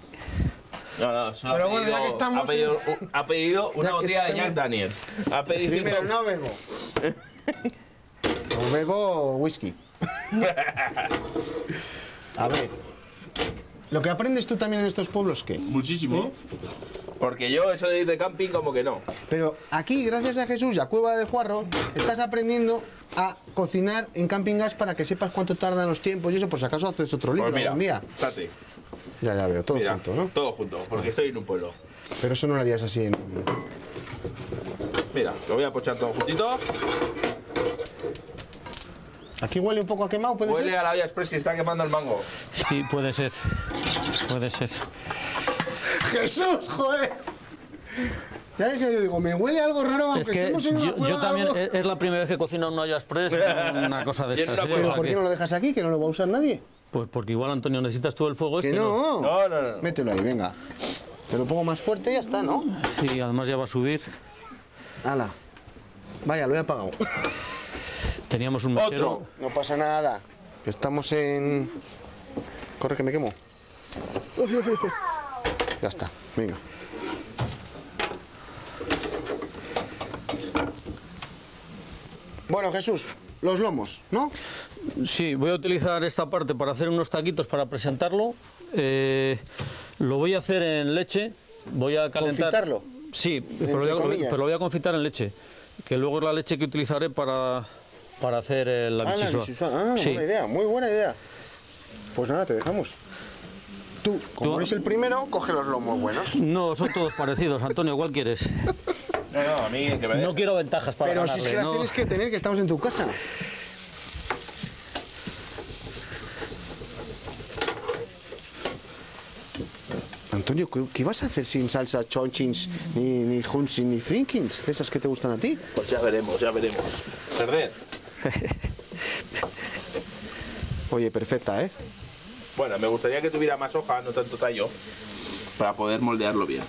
No, no, solo Pero ha pedido, bueno, ya que estamos... Ha pedido, en... ha pedido una botella estamos... de Jack Daniel. Ha pedido... Primero, no bebo. No bebo whisky. A ver, ¿lo que aprendes tú también en estos pueblos qué? Muchísimo, ¿eh? Porque yo eso de ir de camping como que no. Pero aquí, gracias a Jesús y a Cueva de Juarros, estás aprendiendo a cocinar en camping gas para que sepas cuánto tardan los tiempos y eso, por si acaso haces otro libro pues mira, algún día. Tate. Ya, ya veo, todo mira, junto, ¿no? Todo junto, porque estoy en un pueblo. Pero eso no lo harías así en... Mira, lo voy a pochar todo juntito. Aquí huele un poco a quemado, ¿puede huele ser? Huele a la olla express que está quemando el mango. Sí, puede ser. Puede ser. ¡Jesús, joder! Ya que yo digo, me huele algo raro, aunque es que estemos en una yo, cueva, yo también, algo... es la primera vez que cocino un olla express una cosa de estas. Pero ¿por qué no lo dejas aquí, que no lo va a usar nadie? Pues porque igual, Antonio, necesitas tú el fuego. Que este, no. No, no, no. Mételo ahí, venga. Te lo pongo más fuerte y ya está, ¿no? Sí, además ya va a subir. ¡Hala! Vaya, lo he apagado. Teníamos un mesero. Otro. No pasa nada. Estamos en... Corre, que me quemo. Ya está, venga. Bueno, Jesús, los lomos, ¿no? Sí, voy a utilizar esta parte para hacer unos taquitos para presentarlo. Eh, lo voy a hacer en leche. Voy a calentar. ¿Confitarlo? Sí, pero lo, voy a, pero lo voy a confitar en leche. Que luego es la leche que utilizaré para, para hacer eh, la ah, bichisua. Ah, sí. Buena idea, muy buena idea. Pues nada, te dejamos. Tú, como ¿Tú? eres el primero, coge los lomos buenos. No, son todos parecidos, Antonio, ¿cuál quieres? No, no, a mí que me... no quiero ventajas para Pero ganarle, si es que las no... tienes que tener, que estamos en tu casa. Antonio, ¿qué, qué vas a hacer sin salsa chonchins, ni, ni hunsins, ni frinkins? ¿De esas que te gustan a ti? Pues ya veremos, ya veremos. Cerdet. Oye, perfecta, ¿eh? Bueno, me gustaría que tuviera más hoja, no tanto tallo, para poder moldearlo bien.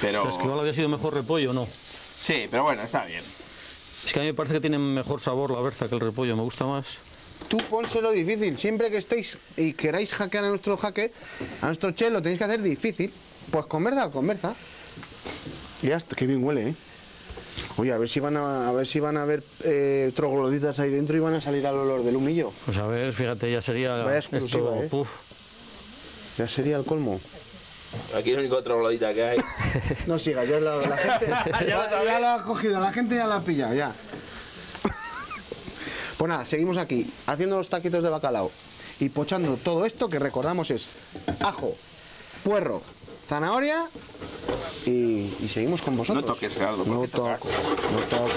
Pero... pero es que igual había sido mejor repollo, ¿no? Sí, pero bueno, está bien. Es que a mí me parece que tiene mejor sabor la berza que el repollo, me gusta más. Tú pónselo difícil, siempre que estéis y queráis hackear a nuestro hacker, a nuestro chef, lo tenéis que hacer difícil. Pues conversa, conversa. Ya está, qué bien huele, ¿eh? Oye, a ver si van a, a ver si van a haber eh, trogloditas ahí dentro y van a salir al olor del humillo. Pues a ver, fíjate, ya sería... Vaya exclusiva, esto, ¿eh? Puf. Ya sería el colmo. Aquí es el único troglodita que hay. No sigas, ya la, la gente ya, ya lo ha cogido, la gente ya la ha pillado, ya. Pues nada, seguimos aquí, haciendo los taquitos de bacalao y pochando todo esto que recordamos es ajo, puerro, zanahoria y, y seguimos con vosotros. No toques, Gerardo. No toco, no toco.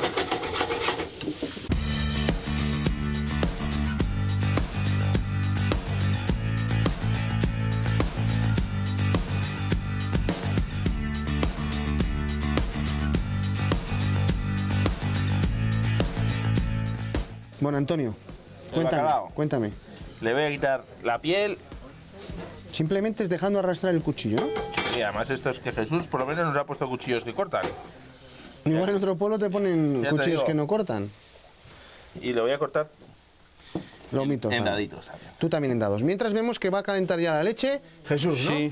Bueno, Antonio, cuéntame, cuéntame. Le voy a quitar la piel. Simplemente es dejando arrastrar el cuchillo, ¿no? Y además esto es que Jesús por lo menos nos ha puesto cuchillos que cortan. Igual en otro pueblo te ponen ya cuchillos te que no cortan. Y lo voy a cortar lomitos, en daditos. Tú también en dados. Mientras vemos que va a calentar ya la leche, Jesús, ¿no? Sí.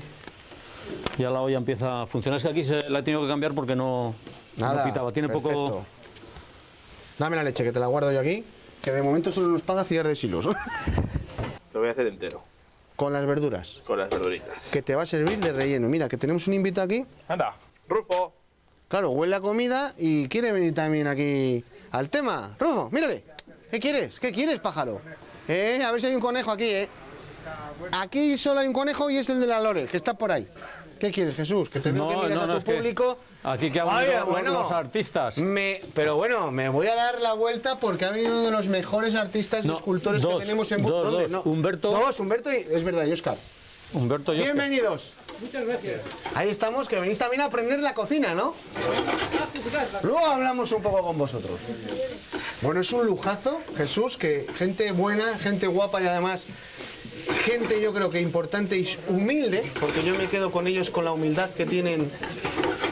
Ya la olla empieza a funcionar. Es que aquí se la he tenido que cambiar porque no, Nada, no pitaba. Tiene perfecto. poco... Dame la leche que te la guardo yo aquí. Que de momento solo nos paga Cillar de Silos. Lo voy a hacer entero. Con las verduras. Con las verduritas. Que te va a servir de relleno. Mira, que tenemos un invitado aquí. Anda, Rufo. Claro, huele a comida y quiere venir también aquí al tema. Rufo, mírale. ¿Qué quieres? ¿Qué quieres, pájaro? Eh, a ver si hay un conejo aquí, ¿eh? Aquí solo hay un conejo y es el de la Lore, que está por ahí. ¿Qué quieres, Jesús? Que te veo no, que miras no, no, a tu público. Que aquí que han venido bueno, los artistas. Me, pero bueno, me voy a dar la vuelta porque ha venido uno de los mejores artistas no, y escultores dos, que tenemos en Burgos. Dos, dos. No, Humberto. Dos, Humberto y. Es verdad, y Óscar. Humberto y Óscar. Bienvenidos. Muchas gracias. Ahí estamos, que venís también a aprender la cocina, ¿no? Luego hablamos un poco con vosotros. Bueno, es un lujazo, Jesús, que gente buena, gente guapa y además. Gente yo creo que importante y humilde, porque yo me quedo con ellos con la humildad que tienen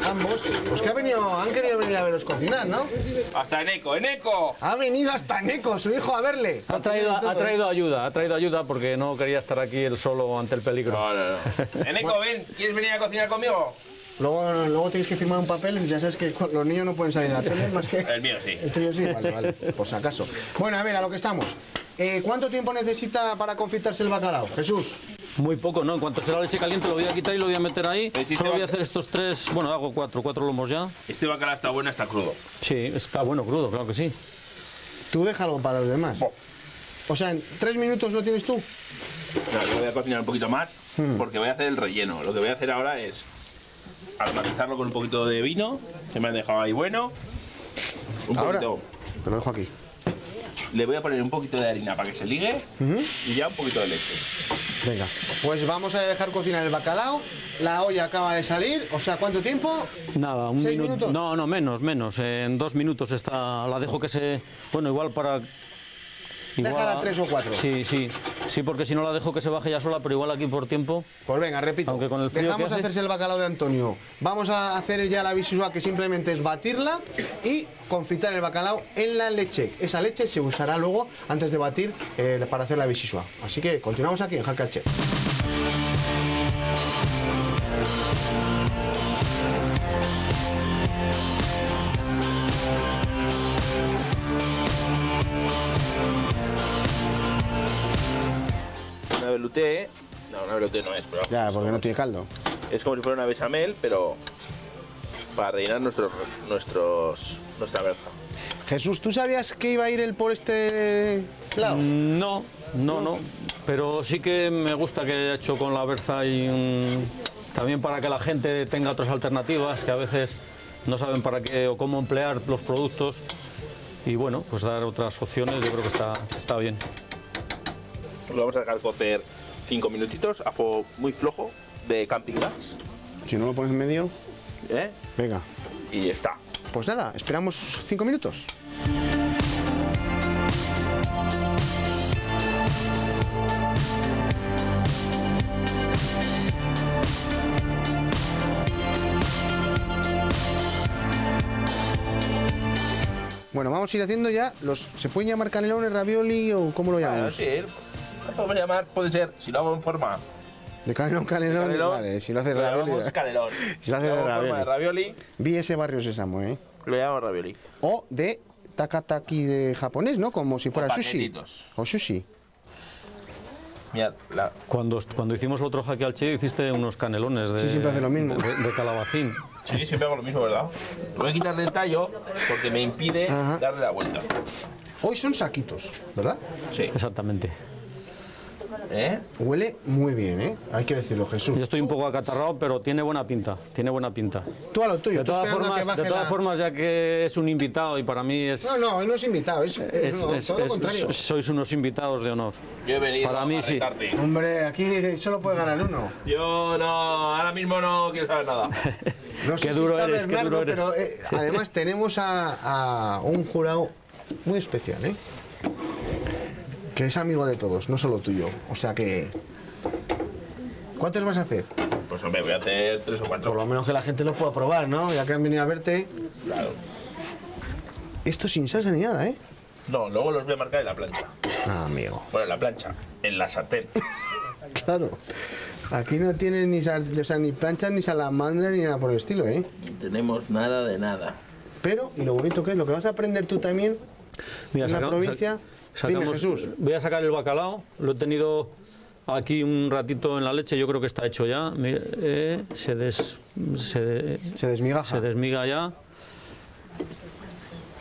ambos. Pues que ha venido, han querido venir a veros cocinar, ¿no? Hasta Eneko, Eneko. Ha venido hasta Eneko, su hijo, a verle. Ha traído, ha traído ayuda, ha traído ayuda porque no quería estar aquí él solo ante el peligro. No, no, no. Eneko, ven, ¿quieres venir a cocinar conmigo? Luego, luego tenéis que firmar un papel, ya sabes que los niños no pueden salir de la tele más que... El mío sí. El tuyo sí, vale, vale, por si acaso. Bueno, a ver, a lo que estamos. Eh, ¿Cuánto tiempo necesita para confitarse el bacalao, Jesús? Muy poco, ¿no? En cuanto esté la leche caliente lo voy a quitar y lo voy a meter ahí. Si Solo voy a hacer estos tres, bueno, hago cuatro, cuatro lomos ya. Este bacalao está bueno, está crudo. Sí, está bueno crudo, claro que sí. Tú déjalo para los demás. Oh. O sea, ¿en tres minutos lo tienes tú? No, yo voy a cocinar un poquito más, hmm. porque voy a hacer el relleno. Lo que voy a hacer ahora es... aromatizarlo con un poquito de vino, que me han dejado ahí bueno. Un Ahora, poquito. Te lo dejo aquí. Le voy a poner un poquito de harina para que se ligue uh-huh. y ya un poquito de leche. Venga, pues vamos a dejar cocinar el bacalao. La olla acaba de salir, o sea, ¿cuánto tiempo? Nada, un ¿Seis minuto... minutos? No, no, menos, menos. En dos minutos está, la dejo que se... Bueno, igual para... Igual... Déjala tres o cuatro. Sí, sí, sí, porque si no la dejo que se baje ya sola, pero igual aquí por tiempo... Pues venga, repito, aunque con el frío dejamos que hace... hacerse el bacalao de Antonio. Vamos a hacer ya la visual, que simplemente es batirla y confitar el bacalao en la leche. Esa leche se usará luego antes de batir eh, para hacer la visual. Así que continuamos aquí en Jaque al Chef. Velouté, no, una velouté no es, pero... Ya, porque no tiene caldo. Es como si fuera una bechamel, pero para rellenar nuestros, nuestros, nuestra berza. Jesús, ¿tú sabías que iba a ir él por este lado? No, no, no, pero sí que me gusta que haya hecho con la berza y un... también para que la gente tenga otras alternativas, que a veces no saben para qué o cómo emplear los productos y bueno, pues dar otras opciones, yo creo que está, está bien. Lo vamos a dejar cocer cinco minutitos a fuego muy flojo de camping gas. Si no lo pones en medio, ¿eh? Venga. Y ya está. Pues nada, esperamos cinco minutos. Bueno, vamos a ir haciendo ya los... ¿Se pueden llamar canelones, ravioli o cómo lo llamamos? Bueno, sí. Podemos llamar, puede ser, si lo hago en forma de canelón, canelón, canelón vale, si lo haces ravioli, canelón. Si lo haces de ravioli. Forma de ravioli. Vi ese barrio sésamo, ¿eh? Lo llamo ravioli. O de takataki de japonés, ¿no? Como si fuera o sushi. Paquetitos. O sushi. Mirad, la... cuando, cuando hicimos otro Jaque al Chef hiciste unos canelones de... Sí, siempre hace lo mismo. De, de calabacín. Sí, siempre hago lo mismo, ¿verdad? Voy a quitarle el tallo porque me impide Ajá. darle la vuelta. Hoy son saquitos, ¿verdad? Sí. Exactamente. ¿Eh? Huele muy bien, ¿eh? Hay que decirlo, Jesús. Yo estoy un poco acatarrado, pero tiene buena pinta, tiene buena pinta. Tú a lo tuyo. De todas formas, de todas la... formas, ya que es un invitado y para mí es... No, no, no es invitado, es, es, no, es todo es, lo contrario. Sois unos invitados de honor. Yo he venido para mí, a sí. Hombre, aquí solo puede ganar uno. Yo no, ahora mismo no quiero saber nada. No sé qué, si duro eres, Bernardo, qué duro eres, pero eh, además tenemos a, a un jurado muy especial, ¿eh? Que es amigo de todos, no solo tuyo. O sea que... ¿Cuántos vas a hacer? Pues hombre, voy a hacer tres o cuatro. Por lo menos que la gente los pueda probar, ¿no? Ya que han venido a verte. Claro. Esto sin salsa ni nada, ¿eh? No, luego los voy a marcar en la plancha. Ah, amigo. Bueno, en la plancha, en la sartén. Claro. Aquí no tienen ni, o sea, ni plancha, ni salamandra, ni nada por el estilo, ¿eh? No tenemos nada de nada. Pero, y lo bonito que es, lo que vas a aprender tú también, mira, en la provincia... Sacamos, Dime, Jesús. Voy a sacar el bacalao, lo he tenido aquí un ratito en la leche, yo creo que está hecho ya, eh, se, des, se, se desmiga se desmiga ya.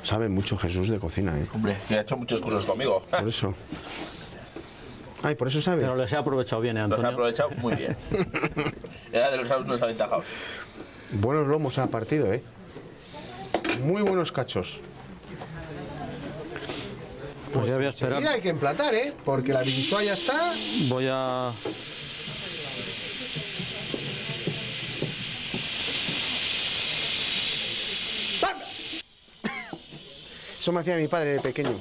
Sabe mucho Jesús de cocina, ¿eh? Hombre, que ha hecho muchos cursos conmigo. Por eso. Ay, por eso sabe. Pero les he aprovechado bien, ¿eh, Antonio? Los he aprovechado muy bien. Era de los autos aventajados. Buenos lomos ha partido, ¿eh? Muy buenos cachos. Pues ya voy a esperar. Mira, hay que emplatar, ¿eh? Porque la visual ya está. Voy a... ¡Pam! Eso me hacía mi padre de pequeño.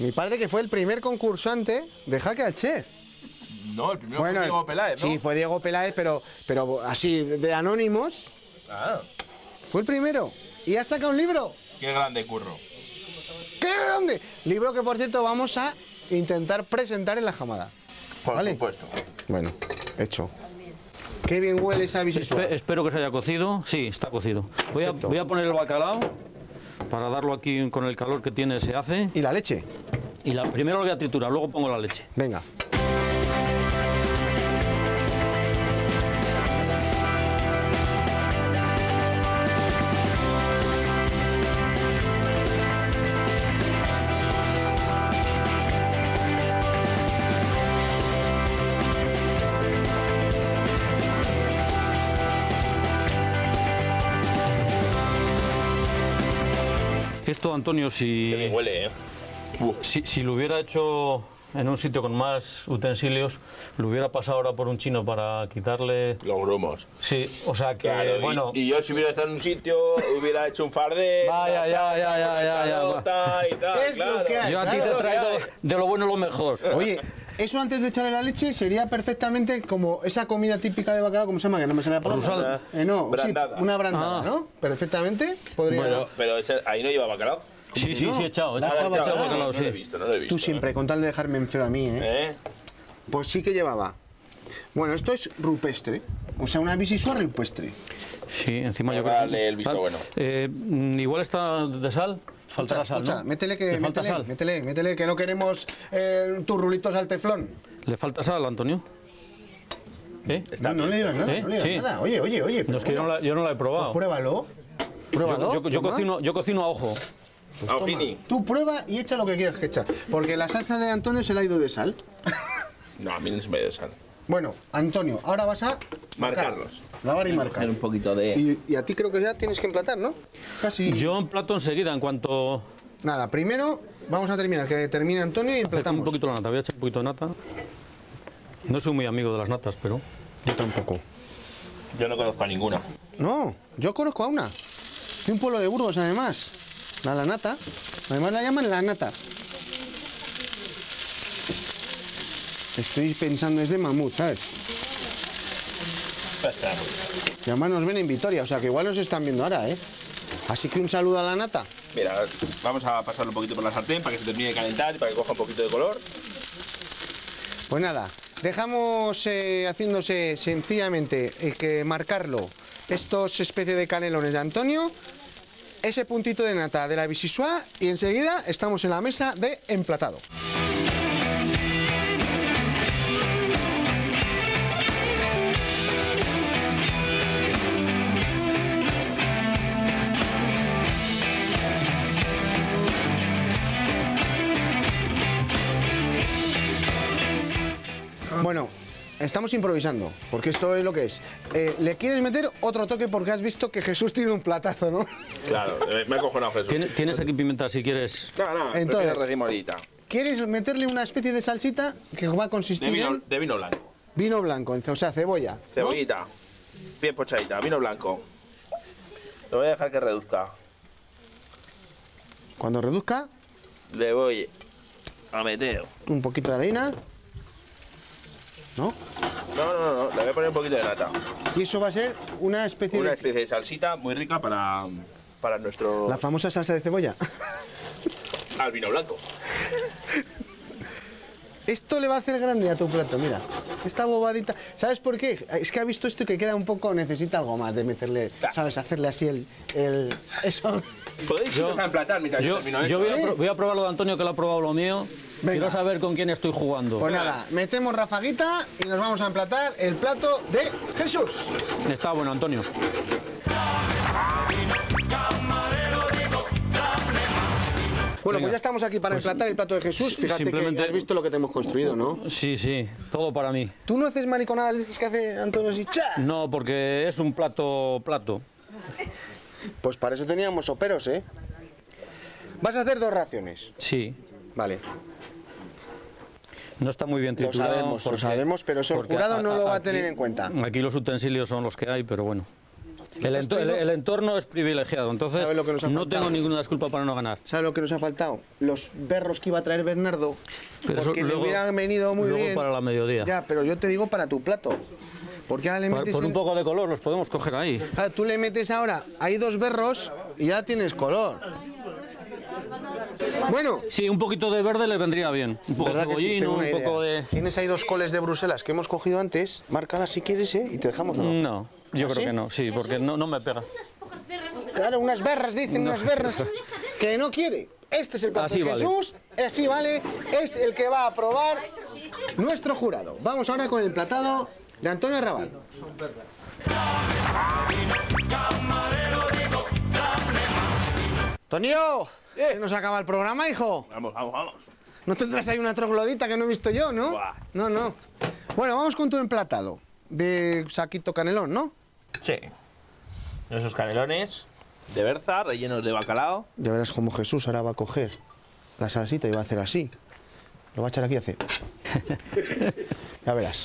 Mi padre que fue el primer concursante de Jaque al Chef. No, el primero bueno, fue Diego Peláez, ¿no? Sí, fue Diego Peláez, pero, pero así, de anónimos. Ah. Fue el primero. Y ha sacado un libro. Qué grande curro. ¡Qué grande! Libro que, por cierto, vamos a intentar presentar en la jamada. Por ¿vale? supuesto. Bueno, hecho. Qué bien huele esa visual. Espe espero que se haya cocido. Sí, está cocido. Voy a, voy a poner el bacalao para darlo aquí con el calor que tiene, se hace. ¿Y la leche? Y la, primero lo voy a triturar, luego pongo la leche. Venga. Esto, Antonio, si... Qué huele, ¿eh? Si, si lo hubiera hecho en un sitio con más utensilios, lo hubiera pasado ahora por un chino para quitarle... Los grumos. Sí, o sea que, claro, bueno... Y, y yo si hubiera estado en un sitio, hubiera hecho un fardel... Vaya, ya, ya, ya, ya, ya. Y tal, es claro. Lo que hay, yo a claro, ti te he traído de lo bueno lo mejor. Oye... Eso antes de echarle la leche sería perfectamente como esa comida típica de bacalao, ¿cómo se llama? Que no me sale la palabra. Eh, no, brandada. Sí, una brandada, ah. ¿no? Perfectamente podría... Bueno, pero ese, ahí no lleva bacalao. Sí, sí, no? sí, echado, echado bacalao, sí. No lo he visto, no lo he visto. Tú siempre, ¿eh? Con tal de dejarme en feo a mí, ¿eh? ¿eh? Pues sí que llevaba. Bueno, esto es rupestre, o sea, una bicisua rupestre. Sí, encima yo creo que... Dale el visto bueno. Eh, igual está de sal... Falta la sal, escucha, ¿no? Métele, que, métele, sal? métele, métele, que no queremos eh, tus rulitos al teflón. ¿Le falta sal, Antonio? ¿Eh? No, no le digas nada, ¿Eh? no le digas sí. nada. Oye, oye, oye. No, es que yo no, la, yo no la he probado. Pues pruébalo. Pruébalo. Yo, yo, yo, cocino, yo cocino a ojo. Pues oh, tú prueba y echa lo que quieras que echar. Porque la salsa de Antonio se la ha ido de sal. No, a mí no se me ha ido de sal. Bueno, Antonio, ahora vas a... Marcarlos. Lavar y marcar. Un poquito de... Y, y a ti creo que ya tienes que emplatar, ¿no? Casi... Yo emplato enseguida, en cuanto... Nada, primero vamos a terminar, que termine Antonio y emplatamos. Un poquito la nata, voy a echar un poquito de nata. No soy muy amigo de las natas, pero... Yo tampoco. Yo no conozco a ninguna. No, yo conozco a una. De un pueblo de Burgos, además. La, la nata. Además la llaman la nata. Estoy pensando, es de mamut, ¿sabes? Y además nos ven en Vitoria, o sea que igual nos están viendo ahora, ¿eh? Así que un saludo a la nata. Mira, vamos a pasarlo un poquito por la sartén para que se termine de calentar y para que coja un poquito de color. Pues nada, dejamos eh, haciéndose sencillamente eh, que marcarlo estos especies de canelones de Antonio, ese puntito de nata de la bicisua y enseguida estamos en la mesa de emplatado. Bueno, estamos improvisando, porque esto es lo que es. Eh, ¿Le quieres meter otro toque? Porque has visto que Jesús tiene un platazo, ¿no? Claro, me ha cojonado Jesús. ¿Tienes, tienes aquí pimienta si quieres? No, no, entonces, ¿quieres meterle una especie de salsita que va a consistir de vino, en...? De vino blanco. Vino blanco, o sea, cebolla. Cebollita, ¿no? Bien pochadita, vino blanco. Lo voy a dejar que reduzca. Cuando reduzca... Le voy a meter... Un poquito de harina... ¿No? No, no, no, no, le voy a poner un poquito de nata. Y eso va a ser una especie una de... Una especie de salsita muy rica para, para nuestro... La famosa salsa de cebolla. Al vino blanco. Esto le va a hacer grande a tu plato, mira. Esta bobadita... ¿Sabes por qué? Es que ha visto esto que queda un poco... Necesita algo más de meterle... Claro. ¿Sabes? Hacerle así el... el... Eso... Podéis yo, emplatar mientras yo, yo, yo voy, ¿eh? a, voy a probar lo de Antonio, que lo ha probado lo mío. Venga. Quiero saber con quién estoy jugando. Pues nada, metemos rafaguita y nos vamos a emplatar el plato de Jesús. Está bueno, Antonio. Bueno, Venga. pues ya estamos aquí para pues emplatar el plato de Jesús. Fíjate que has visto lo que te hemos construido, ¿no? Sí, sí, todo para mí. ¿Tú no haces mariconadas de esas que hace Antonio Sicha? No, porque es un plato plato. Pues para eso teníamos soperos, ¿eh? ¿Vas a hacer dos raciones? Sí. Vale. No está muy bien triturado. Lo sabemos, porque, lo sabemos, pero eso el jurado a, no lo a, va a tener aquí, en cuenta. Aquí los utensilios son los que hay, pero bueno. El, ento el, el entorno es privilegiado, entonces no tengo ninguna disculpa para no ganar. ¿Sabes lo que nos ha faltado? Los berros que iba a traer Bernardo, pero porque luego, le hubieran venido muy luego bien. Para la mediodía. Ya, pero yo te digo para tu plato. Porque ahora le metes... Por, por un poco de color los podemos coger ahí. Ah, tú le metes ahora, hay dos berros y ya tienes color. Bueno. Sí, un poquito de verde le vendría bien. Un poco de cebollino, sí, un poco de... Tienes ahí dos coles de Bruselas que hemos cogido antes, marcadas si quieres, ¿eh? Y te dejamos, ¿no? No, yo ¿Ah, creo ¿sí? que no, sí, porque no, no me pega. Claro, unas berras, dicen, no. unas berras. Que no quiere. Este es el plato de Jesús, vale. así vale, es el que va a probar nuestro jurado. Vamos ahora con el platado de Antonio Arrabal. Antonio. ¿Eh? Se nos acaba el programa, hijo. Vamos, vamos, vamos. No tendrás ahí una troglodita que no he visto yo, ¿no? Buah. No, no. Bueno, vamos con tu emplatado de saquito canelón, ¿no? Sí. Esos canelones de berza, rellenos de bacalao. Ya verás como Jesús ahora va a coger la salsita y va a hacer así. Lo va a echar aquí y hace. Ya verás.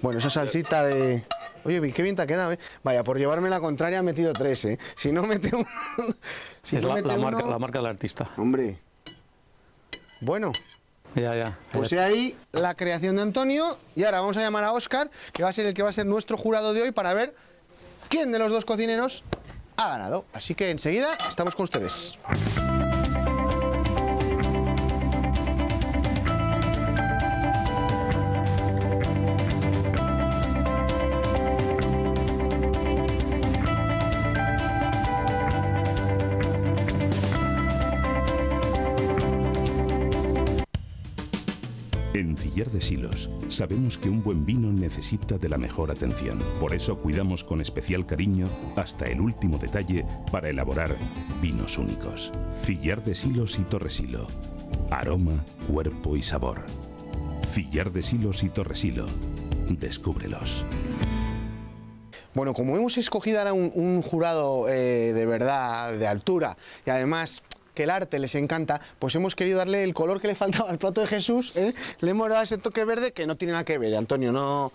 Bueno, esa salsita de... Oye, qué bien te ha quedado, ¿eh? Vaya, por llevarme la contraria ha metido tres, ¿eh? Si no mete uno... si es no la, mete la, uno... marca, la marca del artista. Hombre. Bueno. Ya, ya. Pues ahí la creación de Antonio. Y ahora vamos a llamar a Óscar, que va a ser el que va a ser nuestro jurado de hoy, para ver quién de los dos cocineros ha ganado. Así que enseguida estamos con ustedes. En Cillar de Silos sabemos que un buen vino necesita de la mejor atención. Por eso cuidamos con especial cariño hasta el último detalle para elaborar vinos únicos. Cillar de Silos y Torresilo. Aroma, cuerpo y sabor. Cillar de Silos y Torresilo. Descúbrelos. Bueno, como hemos escogido ahora un, un jurado eh, de verdad, de altura, y además... que el arte les encanta, pues hemos querido darle el color que le faltaba al plato de Jesús, ¿eh? Le hemos dado ese toque verde que no tiene nada que ver, Antonio, no,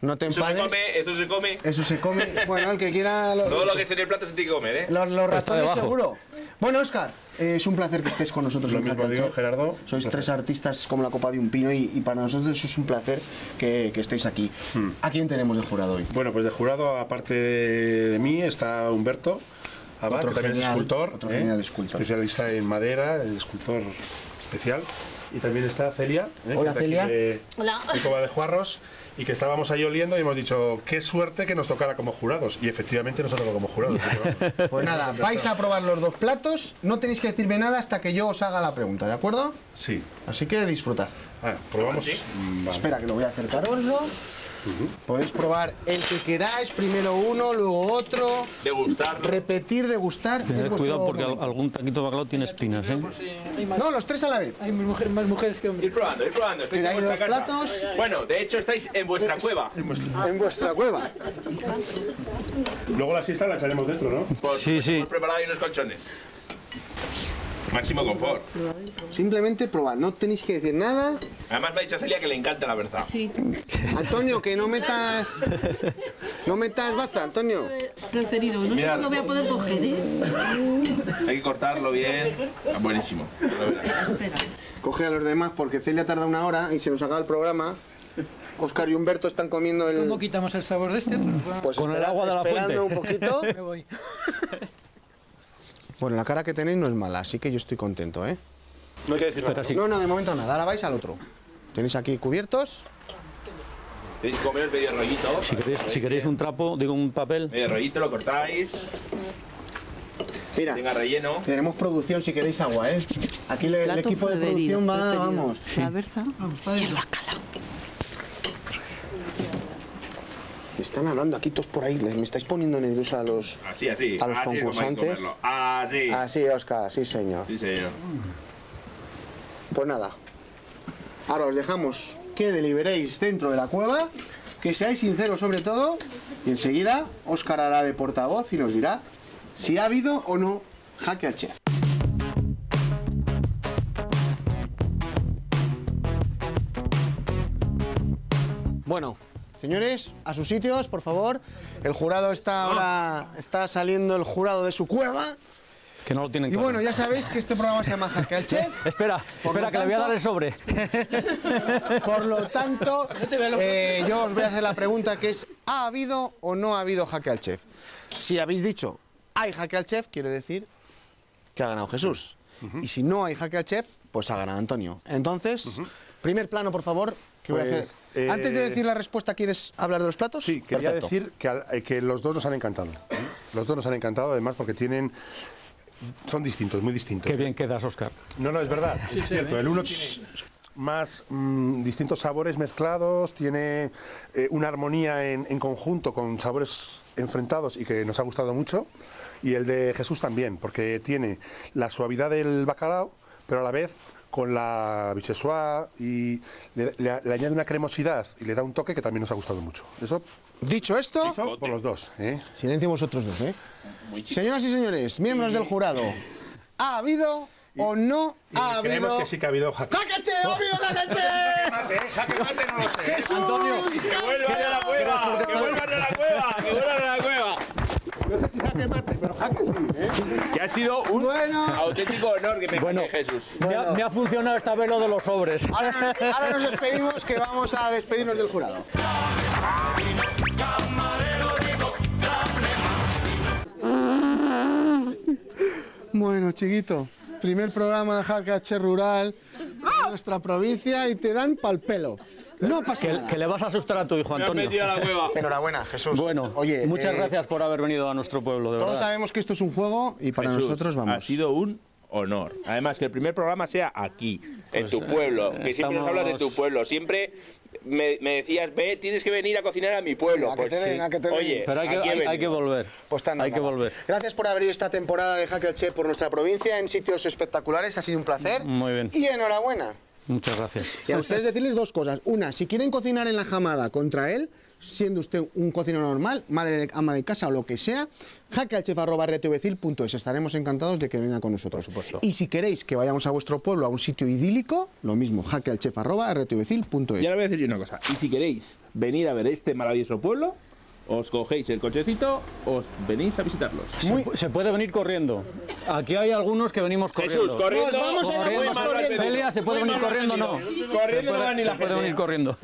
no te empades. Eso se come, eso se come. Eso se come, bueno, el que quiera... Lo, todo lo que esté en el plato se tiene que comer, ¿eh? Los, los ratones seguro. Bueno, Óscar, eh, es un placer que estés con nosotros. Lo mismo digo, Gerardo. Sois tres artistas como la copa de un pino y, y para nosotros eso es un placer que, que estéis aquí. Hmm. ¿A quién tenemos de jurado hoy? Bueno, pues de jurado, aparte de mí, está Humberto Abad, otro que también genial, es escultor, otro eh, genial escultor, especialista en madera, escultor especial. Y también está Celia, eh, hola, que está Celia. De, hola. De Cueva de Juarros, y que estábamos ahí oliendo y hemos dicho, qué suerte que nos tocara como jurados. Y efectivamente nos ha tocado como jurados. Pero, pues nada, vais a probar los dos platos, no tenéis que decirme nada hasta que yo os haga la pregunta, ¿de acuerdo? Sí. Así que disfrutad. Ah, probamos. ¿Sí? Vale. Espera, que lo voy a acercaroslo. Uh-huh. Podéis probar el que queráis, primero uno, luego otro. Degustar. Repetir, degustar. Tened cuidado porque momento. algún taquito bacalao tiene espinas, ¿eh? No, los tres a la vez. Hay mujer, más mujeres que hombres. Ir probando, ir probando. Quedáis dos platos. Bueno, de hecho estáis en vuestra es, cueva. En vuestra, en vuestra cueva. Luego la siesta la echaremos dentro, ¿no? Por, sí, pues, sí. Hemos preparado ahí unos colchones. Máximo confort. Simplemente probad, no tenéis que decir nada. Además me ha dicho Celia que le encanta la verdad. Sí. Antonio, que no metas... No metas baza, Antonio. Preferido, no Mirad. sé si lo voy a poder coger, ¿eh? Hay que cortarlo bien. Ah, buenísimo. Coge a los demás porque Celia tarda una hora y se nos acaba el programa. Óscar y Humberto están comiendo el... ¿Cómo quitamos el sabor de este? Pues con el agua de la fuente. Esperando un poquito. Me voy. Bueno, la cara que tenéis no es mala, así que yo estoy contento, ¿eh? No hay que decir nada. No, no, de momento nada. Ahora vais al otro. Tenéis aquí cubiertos. Tenéis que comer medio rollito. Si queréis, si queréis un trapo, digo un papel. Medio rollito, lo cortáis. Mira, tenga relleno. Tenemos producción si queréis agua, ¿eh? Aquí le, el equipo de producción preferido, va, preferido. vamos. Sí. La versa. Vamos, padre. Y el bacalao. Me están hablando aquí todos por ahí, me estáis poniendo nerviosa a los, así, así, a los así concursantes. Así, así, Óscar, sí señor. Sí, señor. Pues nada, ahora os dejamos que deliberéis dentro de la cueva, que seáis sinceros sobre todo, y enseguida Óscar hará de portavoz y nos dirá si ha habido o no Jaque al Chef. Bueno. Señores, a sus sitios, por favor. El jurado está ahora... Está saliendo el jurado de su cueva. Que no lo tienen. Y claro. Bueno, ya sabéis que este programa se llama Jaque al Chef. Espera, espera, tanto, que le voy a dar el sobre. Por lo tanto, eh, yo os voy a hacer la pregunta que es... ¿Ha habido o no ha habido Jaque al Chef? Si habéis dicho, hay Jaque al Chef, quiere decir que ha ganado Jesús. Uh-huh. Y si no hay Jaque al Chef, pues ha ganado Antonio. Entonces, uh-huh. primer plano, por favor... Pues, eh, antes de decir la respuesta, ¿quieres hablar de los platos? Sí, quería Perfecto. decir que, que los dos nos han encantado. Los dos nos han encantado, además, porque tienen... Son distintos, muy distintos. Qué bien quedas, Óscar. No, no, es verdad. Sí, es sí, cierto, eh. el uno tiene más mmm, distintos sabores mezclados, tiene eh, una armonía en, en conjunto con sabores enfrentados y que nos ha gustado mucho. Y el de Jesús también, porque tiene la suavidad del bacalao, pero a la vez... con la bichesua y le, le, le añade una cremosidad y le da un toque que también nos ha gustado mucho. Eso Dicho esto, Chicote. Por los dos, ¿eh? Silencio vosotros dos, ¿eh? Señoras y señores, miembros del jurado, ¿ha habido o no ha habido...? Creemos que sí que ha habido jaque. ¡Jaque al Chef! ¡Ha habido jaque al Chef! ¡Jaque al Chef! No lo sé. ¡Jesús! Antonio, ¡que vuelvan a la cueva! ¡Que vuelvan a la cueva! ¡Que vuelvan a la cueva! No sé si jaque mate, pero jaque sí, ¿eh? Que ha sido un bueno. auténtico honor que me bueno, cae Jesús. Bueno. Me, ha, me ha funcionado esta vez lo de los sobres. Ahora, ahora nos despedimos, que vamos a despedirnos del jurado. Bueno, chiquito, primer programa de Jaque al Chef Rural de nuestra provincia y te dan pal pelo. No pasa que, nada. Que le vas a asustar a tu hijo, Antonio. Me has metido a la hueva. Enhorabuena, Jesús. Bueno, oye, muchas eh... gracias por haber venido a nuestro pueblo, de Todos verdad. sabemos que esto es un juego y para Jesús, nosotros vamos. Ha sido un honor. Además, que el primer programa sea aquí, pues, en tu pueblo, eh, que estamos... siempre nos hablas de tu pueblo, siempre... Me, me decías, ve, tienes que venir a cocinar a mi pueblo. A pues, que te den, a que te den. Oye, pero hay que, hay, hay que volver. Pues tan hay que volver. Gracias por abrir esta temporada de Jaque al Chef por nuestra provincia, en sitios espectaculares, ha sido un placer. Muy bien. Y enhorabuena. Muchas gracias. Y a ustedes decirles dos cosas. Una, si quieren cocinar en la jamada contra él, siendo usted un cocinero normal, madre de ama de casa o lo que sea, jaque al chef arroba r t v cil punto es. Estaremos encantados de que venga con nosotros. Por supuesto. Y si queréis que vayamos a vuestro pueblo, a un sitio idílico, lo mismo, jaque al chef arroba r t v cil punto es. Y ahora voy a decir una cosa. Y si queréis venir a ver este maravilloso pueblo, os cogéis el cochecito, os venís a visitarlos. Muy... Se puede venir corriendo. Aquí hay algunos que venimos corriendo. Jesús, corriendo. Nos vamos a ir corriendo. Celia, ¿se puede venir corriendo o no? Corriendo no va ni la gente. Se puede venir corriendo.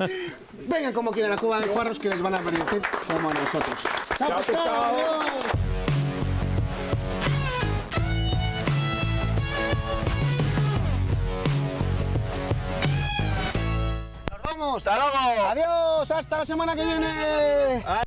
Vengan como quieran a Cueva de Juarros, que les van a agradecer como a nosotros. ¡Chao, chao! chao. ¡Hasta luego! ¡Adiós! ¡Hasta la semana que viene!